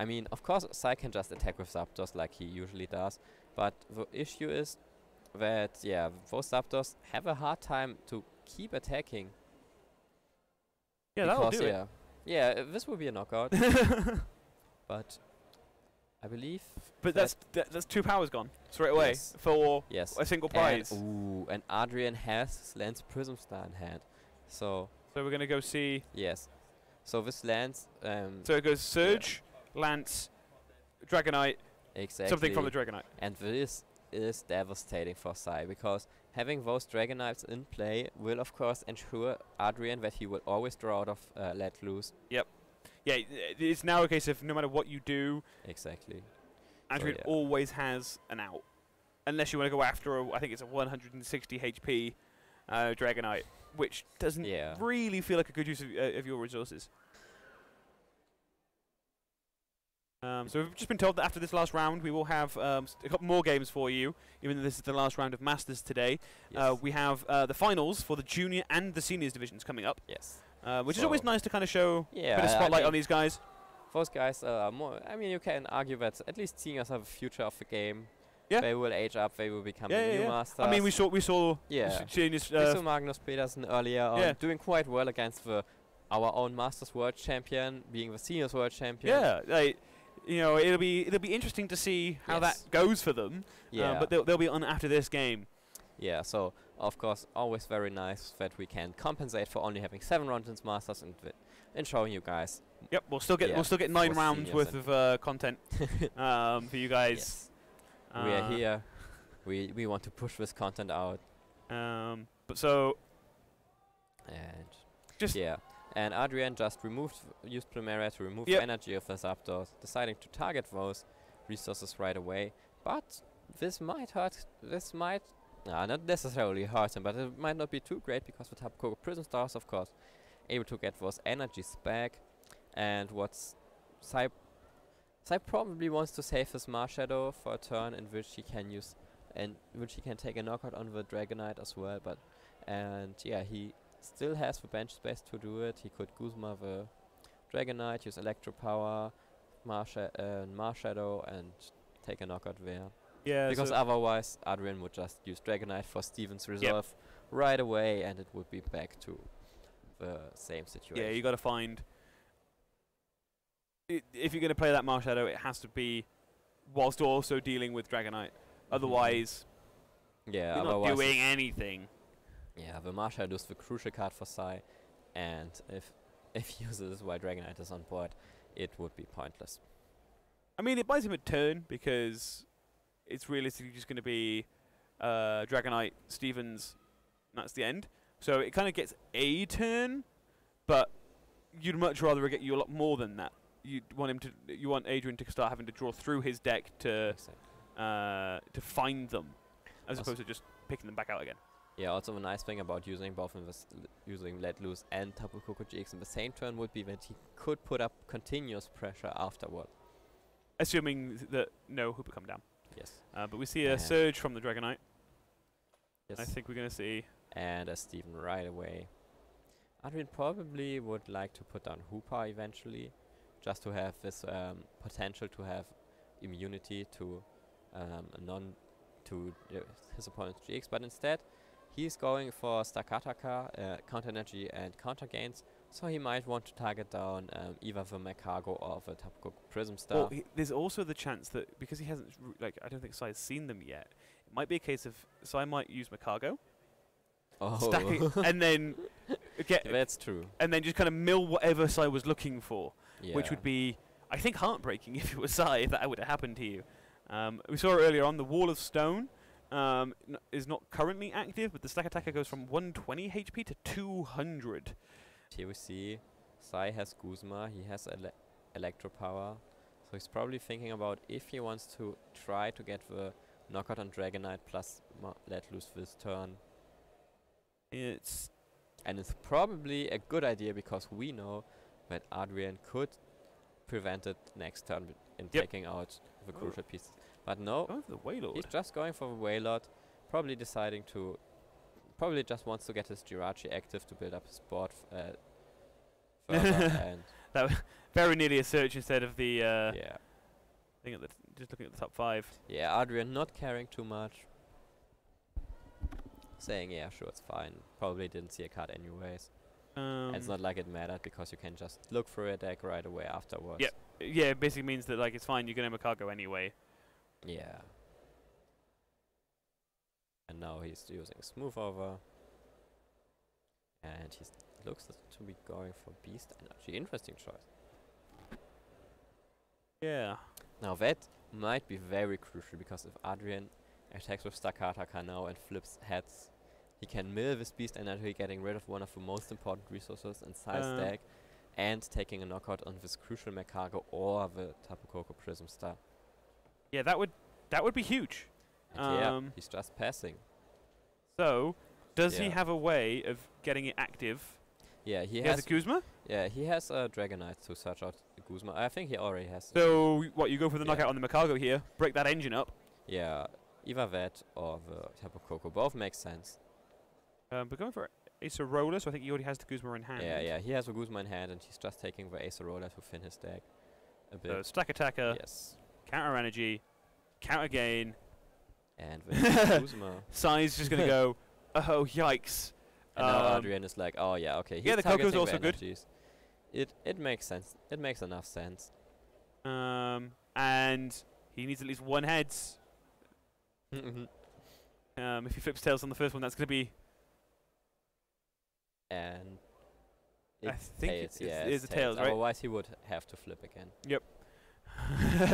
I mean, of course Psy can just attack with Zapdos like he usually does, but the issue is that, yeah, those Zapdos have a hard time to keep attacking. Yeah, that'll do it. Yeah, this will be a knockout. But I believe... But that's two powers gone straight away for a single prize. And, ooh, and Adrian has Lance Prism Star in hand. So we're going to go see... Yes. So this Lance... so it goes Surge, Lance, Dragonite, something from the Dragonite. And this is devastating for Psy, because having those Dragonites in play will of course ensure Adrian that he will always draw out of Let Loose. Yep. Yeah, it's now a case of no matter what you do, Adrian always has an out. Unless you want to go after a, I think it's a 160 HP Dragonite, which doesn't really feel like a good use of your resources. So we've just been told that after this last round we will have a couple more games for you, even though this is the last round of Masters today. Yes. We have the finals for the Junior and the Seniors divisions coming up. Yes. Which is always nice to kind of show a bit of spotlight on these guys. Those guys are more, I mean, you can argue that at least seniors have a future of the game. Yeah. They will age up, they will become the new masters. I mean, we saw Magnus Pedersen earlier doing quite well against our own Masters World Champion, being the Seniors World Champion. Yeah, like, you know, it'll be interesting to see how that goes for them. Yeah. But they'll be on after this game. Yeah, so of course always very nice that we can compensate for only having 7 rounds in Masters and showing you guys. Yep, we'll still get 9 rounds worth of content for you guys. Yes. We are here. We want to push this content out. But so and just and Adrian just used Plumeria to remove energy of the Zapdos, deciding to target those resources right away. But this might hurt. This might not necessarily hurt him, but it might not be too great, because the Tapu Koko Prism Star is, of course, able to get those energies back. And what Psy probably wants to save his Marshadow for a turn in which he can use and which he can take a knockout on the Dragonite as well. But he still has the bench space to do it. He could Guzma the Dragonite, use Electro Power, Marshadow, and take a knockout there. Yeah, because otherwise Adrian would just use Dragonite for Steven's Resolve right away, and it would be back to the same situation. Yeah, you got to find... If you're going to play that Marshadow, it has to be whilst also dealing with Dragonite. Otherwise, you're not doing anything. Yeah, the Marshadow is the crucial card for Psy, and if he uses while Dragonite is on board, it would be pointless. I mean, it buys him a turn, because... It's realistically just going to be Dragonite, Stevens, and that's the end. So it kind of gets a turn, but you'd much rather get you a lot more than that. You'd want him to. You want Adrian to start having to draw through his deck to find them, as opposed to just picking them back out again. Yeah. Also, a nice thing about using both of us, using Let Loose and Tapu Koko GX in the same turn, would be that he could put up continuous pressure afterward. Assuming that no Hoopa come down. Yes. But we see a surge from the Dragonite. Yes. I think we're going to see. And a Steven right away. Adrian probably would like to put down Hoopa eventually, just to have this potential to have immunity to his opponent's GX. But instead, he's going for Stakataka, counter energy and counter gains. So he might want to target down either the Magcargo or the Tapu Koko Prism Star. Well, there's also the chance that, because he hasn't, like, I don't think Psy's seen them yet, it might be a case of Psy might use Magcargo, stack it, and then get that's true, and then just kind of mill whatever Psy was looking for, which would be, I think, heartbreaking if it was Psy, if that would have happened to you. We saw earlier on the Wall of Stone is not currently active, but the Stack Attacker goes from 120 HP to 200. Here we see Psy has Guzma, he has Electro Power, so he's probably thinking about if he wants to try to get the knockout on Dragonite plus Let Loose this turn. It's probably a good idea, because we know that Adrian could prevent it next turn in taking out the crucial pieces. But no, going for the Wailord. He's just going for the Wailord, probably deciding to, probably just wants to get his Jirachi active to build up his board further. That was very nearly a search instead of the thing at the just looking at the top 5. Yeah, Adrian not caring too much. Saying, yeah, sure, it's fine. Probably didn't see a card anyways. It's not like it mattered because you can just look through a deck right away afterwards. Yeah, yeah, it basically means that like it's fine, you're going to Magcargo anyway. Yeah. And now he's using Smooth Over. And he looks to be going for Beast Energy. Interesting choice. Yeah. Now that might be very crucial because if Adrian attacks with Stakataka now and flips heads, he can mill this Beast Energy, getting rid of one of the most important resources in Psy's deck and taking a knockout on this crucial Magcargo or the Tapu Koko Prism Star. Yeah, that would be huge. Yeah, he's just passing. So, does he have a way of getting it active? Yeah, he has a Guzma? Yeah, he has a Dragonite to search out the Guzma. I think he already has. So, what, you go for the knockout on the Magcargo here, break that engine up? Yeah, either that or the Tapu Koko. Both make sense. But going for Acerola, so I think he already has the Guzma in hand. Yeah, yeah, he has the Guzma in hand and he's just taking the Acerola to thin his deck a bit. So, Stakataka, counter energy, counter gain. And Guzma. Sai's just going to go, oh, yikes. And now Adrian is like, oh, yeah, okay. He's the Coco's also good. It makes sense. It makes enough sense. And he needs at least one heads. If he flips tails on the first one, that's going to be... And... I think it is tails, right? Otherwise he would have to flip again. Yep.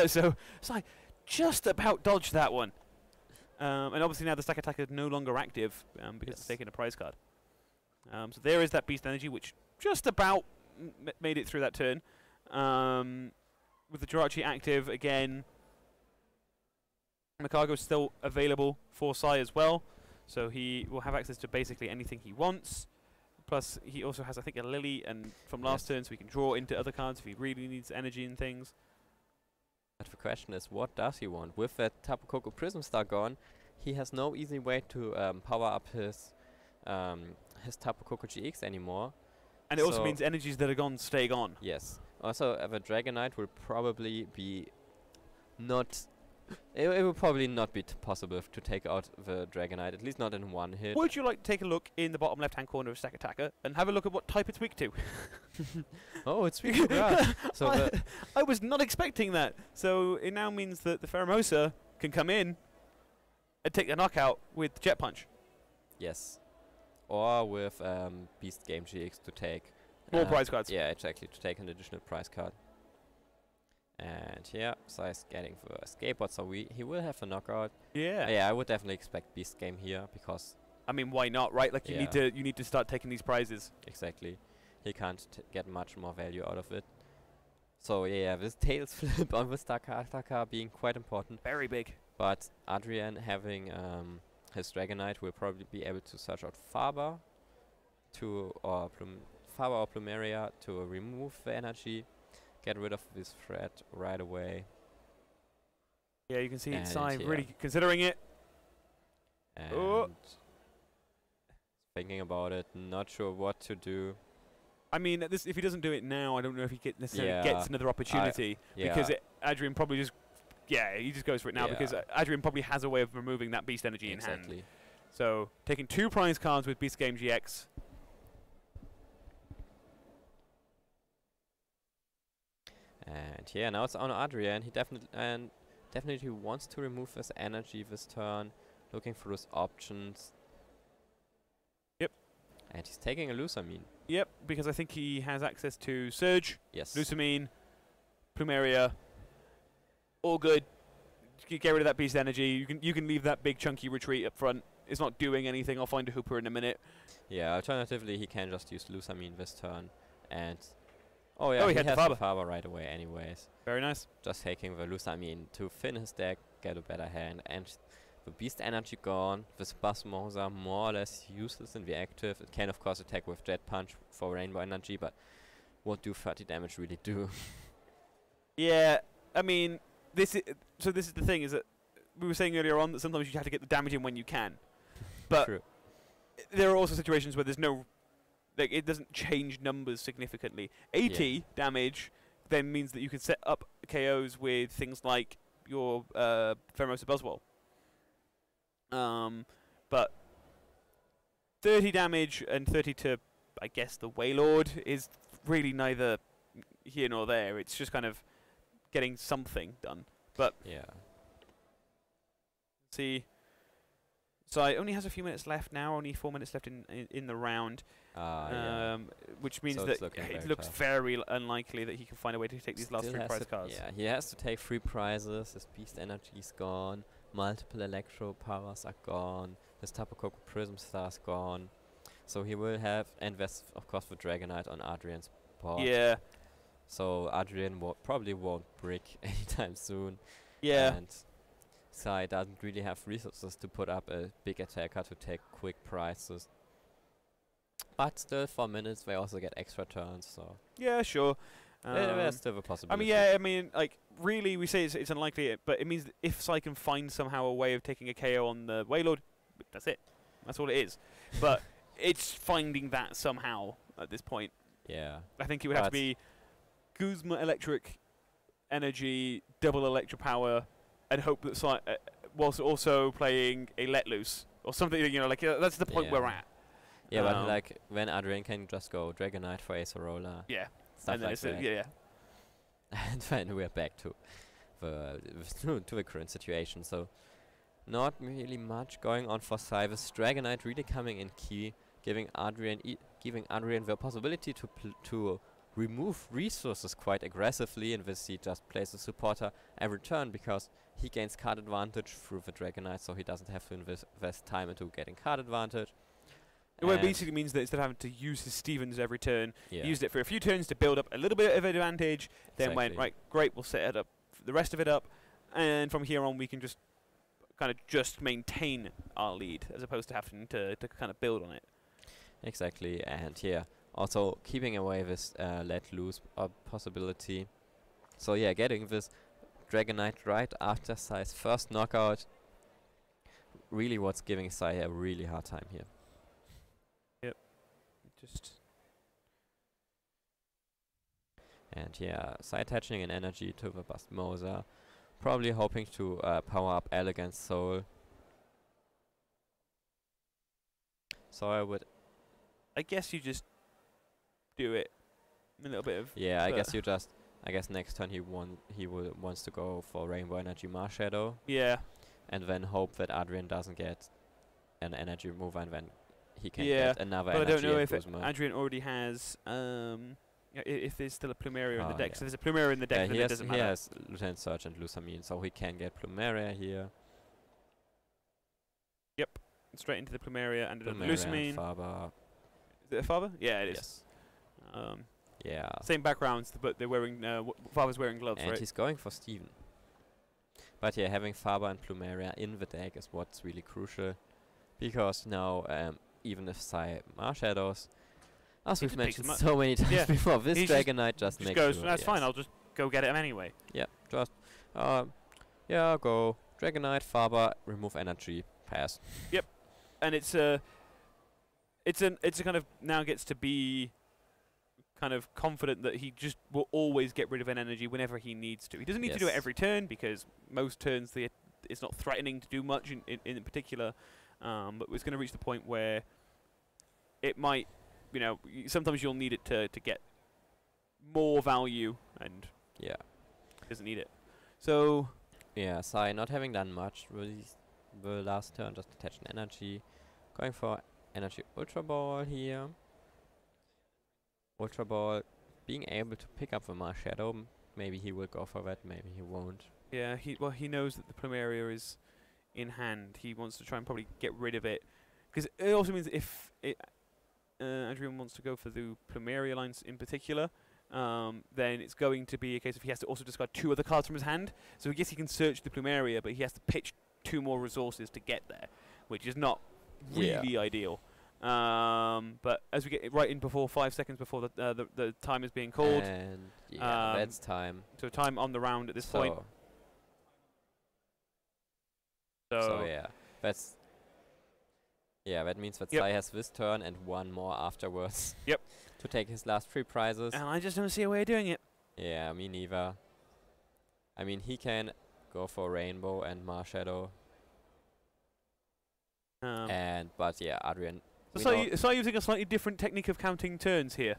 So, Sai just about dodged that one. And obviously now the stack attack is no longer active because it's taking a prize card. So there is that Beast Energy, which just about made it through that turn. With the Jirachi active again, Magcargo is still available for Psy as well, so he will have access to basically anything he wants. Plus, he also has, I think, a Lily and from last turn, so he can draw into other cards if he really needs energy and things. But the question is, what does he want? With that Tapu Koko Prism Star gone, he has no easy way to power up his Tapu Koko GX anymore. And it also means energies that are gone stay gone. Yes. Also, the Dragonite will probably be not... It will probably not be possible to take out the Dragonite, at least not in one hit. Would you like to take a look in the bottom left-hand corner of Stakataka and have a look at what type it's weak to? Oh, it's weak to grass. So I was not expecting that. So it now means that the Pheromosa can come in and take the knockout with Jet Punch. Yes. Or with Beast Game GX to take... More prize cards. Yeah, exactly, to take an additional prize card. And here, Sai's getting for skateboard, so he will have a knockout. Yeah. Yeah, I would definitely expect Beast Game here because... I mean, why not, right? Like, you need to start taking these prizes. Exactly. He can't get much more value out of it. So, yeah, this tails flip on the Stakataka being quite important. Very big. But Adrian having his Dragonite will probably be able to search out Faba, or Plumeria to remove the energy. Get rid of this threat right away. Yeah, you can see Psy really considering it. And thinking about it, not sure what to do. I mean, if he doesn't do it now, I don't know if he necessarily gets another opportunity. Because Adrian probably just... Yeah, he just goes for it now because Adrian probably has a way of removing that Beast Energy in hand. So, taking 2 prize cards with Beast Game GX. And yeah, now it's on Adrian. He definitely wants to remove his energy this turn, looking for his options. Yep. And he's taking a Lusamine. Yep, because I think he has access to Surge, Lusamine, Plumeria. All good. Get rid of that Beast Energy. You can leave that big chunky retreat up front. It's not doing anything. I'll find a Hoopa in a minute. Yeah, alternatively he can just use Lusamine this turn and... Oh yeah, he had the Faba right away anyways. Very nice. Just taking the Lusamine to thin his deck, get a better hand, and the Beast Energy gone, this Buzzwole more or less useless in the active. It can of course attack with Jet Punch for Rainbow Energy, but what do 30 damage really do? Yeah, I mean, this is, so this is the thing, is that we were saying earlier on that sometimes you have to get the damage in when you can. But true. There are also situations where there's no, like, it doesn't change numbers significantly. 80 damage then means that you can set up KOs with things like your Pheromosa Buzzwole. But 30 damage and 30 to, I guess, the Wailord is really neither here nor there. It's just kind of getting something done. But yeah. See, Psy only has a few minutes left now. Only 4 minutes left in the round, which means so that it looks tough. Very unlikely that he can find a way to take these still last three prize cards. Yeah, he has to take three prizes. His Beast Energy is gone. Multiple Electro Powers are gone. His Tapu Koko Prism Star is gone. So he will have, and that's of course for Dragonite on Adrian's board. Yeah. So Adrian probably won't brick anytime soon. Yeah. And Psy doesn't really have resources to put up a big attacker to take quick prizes. But still, 4 minutes, they also get extra turns, so... Yeah, sure. There's still a possibility. I mean, yeah, I mean, like, really, we say it's unlikely, but it means that if Psy can find somehow a way of taking a KO on the Wailord, that's it. That's all it is. But it's finding that somehow at this point. Yeah. I think it would have to be Guzma Electric Energy, double Electro Power, and hope that whilst also playing a Let Loose or something, you know, like that's the point we're at. Yeah, but like when Adrian can just go Dragonite for Acerola. Yeah, stuff and like that. Yeah, yeah. And then we're back to the current situation. So not really much going on for Psy. Dragonite really coming in key, giving Adrian the possibility to remove resources quite aggressively, and this he just plays a supporter every turn because he gains card advantage through the Dragonite, so he doesn't have to invest time into getting card advantage. Well, it basically means that instead of having to use his Stevens every turn, he used it for a few turns to build up a little bit of advantage, then went, right, great, we'll set it up, the rest of it up, and from here on we can just kind of just maintain our lead as opposed to having to kind of build on it. Exactly, and yeah. Also keeping away this Let Loose possibility. So yeah, getting this Dragonite right after Psy's first knockout really what's giving Psy a really hard time here. Yep. And yeah, Psy attaching an energy to the Buzzmosa, probably hoping to power up Elegant Soul. So I guess you just do it a little bit of I guess next turn he wants to go for Rainbow Energy Marshadow, and then hope that Adrian doesn't get an energy move and then he can get another energy. But I don't know if Adrian already has if there's still a Plumeria in the deck. So there's a Plumeria in the deck, then it doesn't matter. He has Lieutenant Surge and Lusamine, so he can get Plumeria here. Yep, straight into the Plumeria and Lusamine. Faba. Is it a Faba? Yeah, it is. Yes. Yeah. Same backgrounds, but they're wearing. Faba's wearing gloves, and right? He's going for Steven. But yeah, having Faba and Plumeria in the deck is what's really crucial, because now even if Psy Marshadows, as we've mentioned so many times before, this Dragonite just makes goes. That's fine. I'll just go get him anyway. Yeah. Just. Go Dragonite, Faba, remove energy, pass. Yep. And it's a kind of now gets to be. Kind of confident that he just will always get rid of an energy whenever he needs to. He doesn't need to do it every turn because most turns it's not threatening to do much in particular. But it's going to reach the point where it might, you know, sometimes you'll need it to get more value, and doesn't need it. So yeah, Psy not having done much really the last turn, just attached an energy, going for energy Ultra Ball here. Ultra Ball, being able to pick up the Marshadow, maybe he will go for that, maybe he won't. Yeah, he knows that the Plumeria is in hand. He wants to try and probably get rid of it, because it also means if Adrian wants to go for the Plumeria lines in particular, then it's going to be a case of he has to also discard two other cards from his hand. So I guess he can search the Plumeria, but he has to pitch two more resources to get there, which is not really ideal. But as we get right in before 5 seconds before the time is being called, and yeah, that's time. So time on the round at this point. So yeah, that's that means that Psy has this turn and one more afterwards. Yep. To take his last three prizes. And I just don't see a way of doing it. Yeah, me neither. I mean, he can go for Rainbow and Marshadow. But yeah, Adrian. So using a slightly different technique of counting turns here.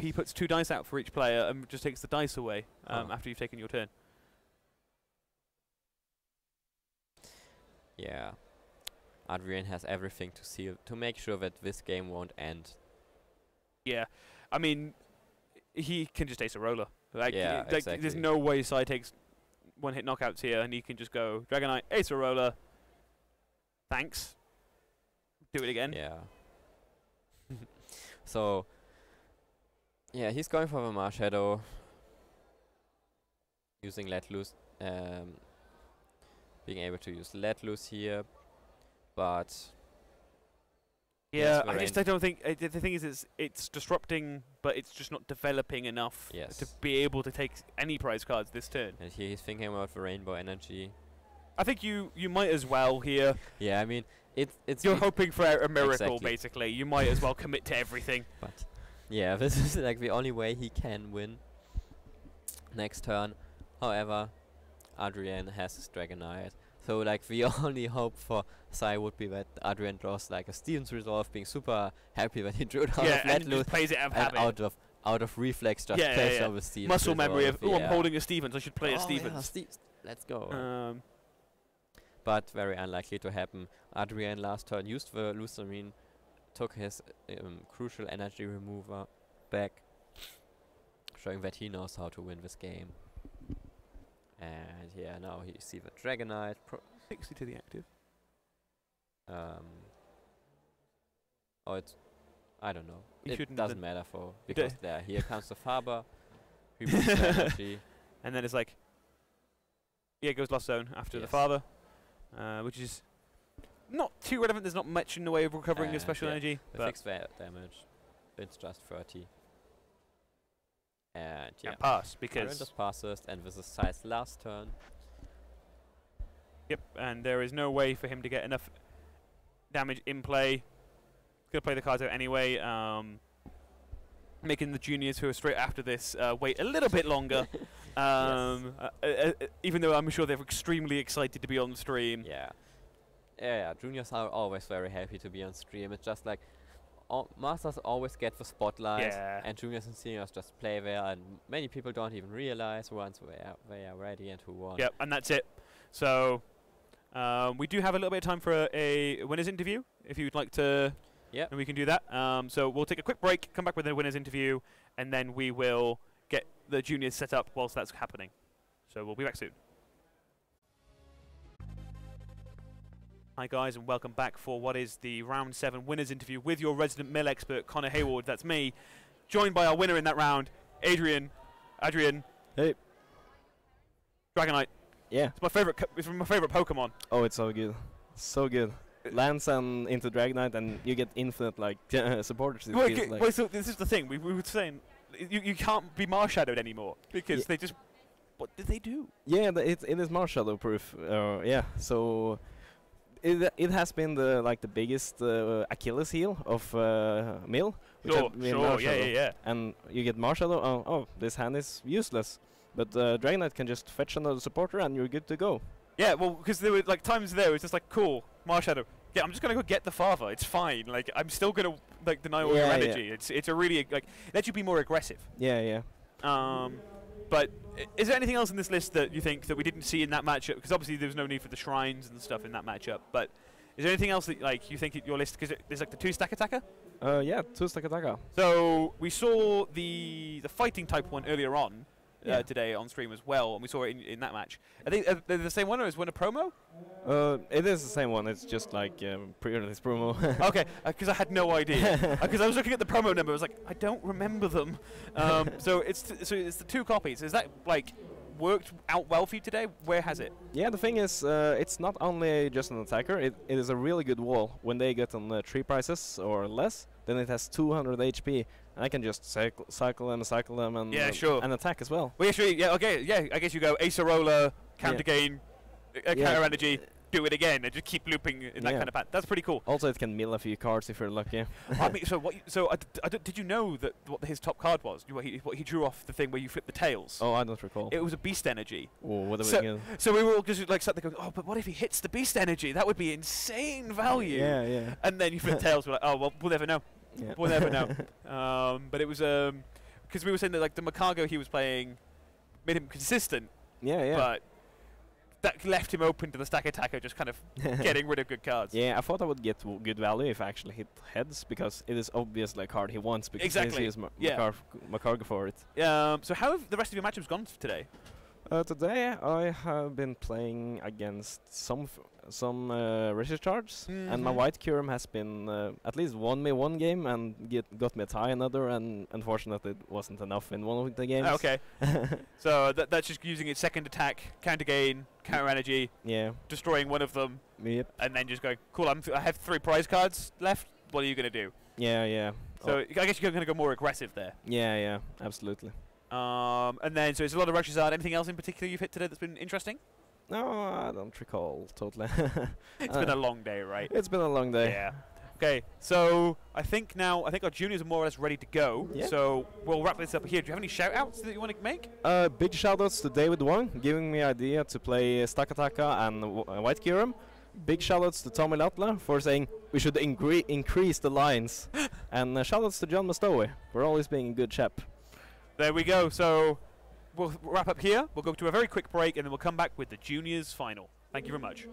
He puts two dice out for each player and just takes the dice away after you've taken your turn. Yeah, Adrian has everything to seal to make sure that this game won't end. Yeah, I mean, he can just Acerola. Like, yeah, like exactly. There's no way Psy takes one-hit knockouts here, and he can just go Dragonite, Acerola. Thanks. Do it again. Yeah. So, yeah, he's going for the Marshadow using Let Loose. Being able to use Let Loose here, but yeah, I just don't think the thing is it's disrupting, but it's just not developing enough to be able to take any prize cards this turn. And here he's thinking about the Rainbow Energy. I think you might as well here. Yeah, I mean it's you're hoping for a miracle basically. You might as well commit to everything. But yeah, this is like the only way he can win next turn. However, Adrian has his Dragonite. So like the only hope for Psy would be that Adrian draws like a Steven's Resolve, being super happy that he drew it out of Let Loose, plays it out of reflex, just plays over Steven's muscle Resolve. Memory of I'm holding a Steven's, I should play a Steven's. Yeah, let's go. But very unlikely to happen. Adrian last turn used the Lusamine, took his crucial energy remover back, showing that he knows how to win this game. And yeah, now you see the Dragonite. 60 to the active. I don't know. It doesn't matter because there. Here comes the Faba. And then it's like, yeah, it goes last zone after the Faba, which is not too relevant. There's not much in the way of recovering your special energy. The fixed damage. It's just 30. And yeah, pass because just passes, and this is Psy's last turn. Yep, and there is no way for him to get enough damage in play. He's gonna play the cards out anyway, making the juniors who are straight after this wait a little bit longer. Even though I'm sure they're extremely excited to be on stream. Yeah, juniors are always very happy to be on stream. It's just like, masters always get the spotlight, and juniors and seniors just play there, and many people don't even realize once they are ready and who won. Yep, and that's it. So we do have a little bit of time for a winner's interview, if you'd like to. Yeah, and we can do that. So we'll take a quick break, come back with a winner's interview, and then we will get the juniors set up whilst that's happening. So we'll be back soon. Hi guys, and welcome back for what is the round 7 winners interview with your resident mill expert Connor Hayward. That's me, joined by our winner in that round, Adrian. Adrian. Hey. Dragonite. Yeah. It's my favorite. It's my favorite Pokemon. Oh, it's so good. So good. Lance into Dragonite, and you get infinite like supporters. Well, so this is the thing we were saying. You can't be Marshadowed anymore because they just. What did they do? Yeah, it is Marshadow proof. Yeah. So. It has been the biggest Achilles heel of Mill. Sure, yeah. And you get Marshadow, oh, this hand is useless. But Dragonite can just fetch another supporter and you're good to go. Yeah, well, because there were like times there, it was just like, cool, Marshadow. Yeah, I'm just gonna go get the Father, it's fine. Like, I'm still gonna like deny all your energy. Yeah. It's a really, like, let you be more aggressive. Yeah, yeah. But is there anything else in this list that you think that we didn't see in that matchup? Because obviously there was no need for the shrines and stuff in that matchup. But is there anything else that like you think your list? Because there's like the 2 Stakataka. Yeah, 2 Stakataka. So we saw the fighting type one earlier on today on stream as well, and we saw it in that match. I think they're the same one, or is one a promo? It is the same one. It's just like pre-release promo. Okay, because I had no idea. Because I was looking at the promo number, I was like, I don't remember them. So it's the 2 copies. Is that like worked out well for you today, where has it? Yeah, the thing is, it's not only just an attacker, it is a really good wall. When they get on 3 prices or less, then it has 200 HP. I can just cycle them and yeah, sure. And attack as well. Well, yeah, sure, yeah, okay, yeah, I guess you go Acerola, counter gain, counter energy, do it again, and just keep looping in that kind of pattern. That's pretty cool. Also, it can mill a few cards if you're lucky. I mean, so what? Did you know that what his top card was? What he drew off the thing where you flip the tails? Oh, I don't recall. It was a Beast Energy. Oh, what are so we were all just like sat there going, oh, but what if he hits the Beast Energy? That would be insane value. Yeah, yeah. And then you flip tails. We're like, oh well, we'll never know. Yeah. We'll never know. But it was because we were saying that like the Magcargo he was playing made him consistent. Yeah, yeah. But that left him open to the Stakataka just kind of getting rid of good cards. Yeah, I thought I would get good value if I actually hit heads, because it is obviously a card he wants, because he is Magcargo for it. So how have the rest of your matchups gone today? Today I have been playing against some Reshiram Charizard, and my White Kyurem has been at least won me one game and got me a tie another, and unfortunately it wasn't enough in one of the games. Ah, okay. So that's just using its second attack, counter gain, counter energy, destroying one of them, and then just going, cool, I have 3 prize cards left, what are you going to do? Yeah, yeah. So I guess you're going to go more aggressive there. Yeah, yeah, absolutely. And then, so it's a lot of Charizard. Anything else in particular you've hit today that's been interesting? No, I don't recall totally. It's been a long day, right? It's been a long day. Yeah. Okay, so I think our juniors are more or less ready to go. Yeah. So we'll wrap this up here. Do you have any shout-outs that you want to make? Big shout-outs to David Wong, giving me idea to play Stakataka and White Kyurem. Big shoutouts to Tommy Latla for saying we should increase the lines. And shoutouts to John Mastowie for always being a good chap. There we go. So we'll wrap up here. We'll go to a very quick break, and then we'll come back with the juniors final. Thank you very much.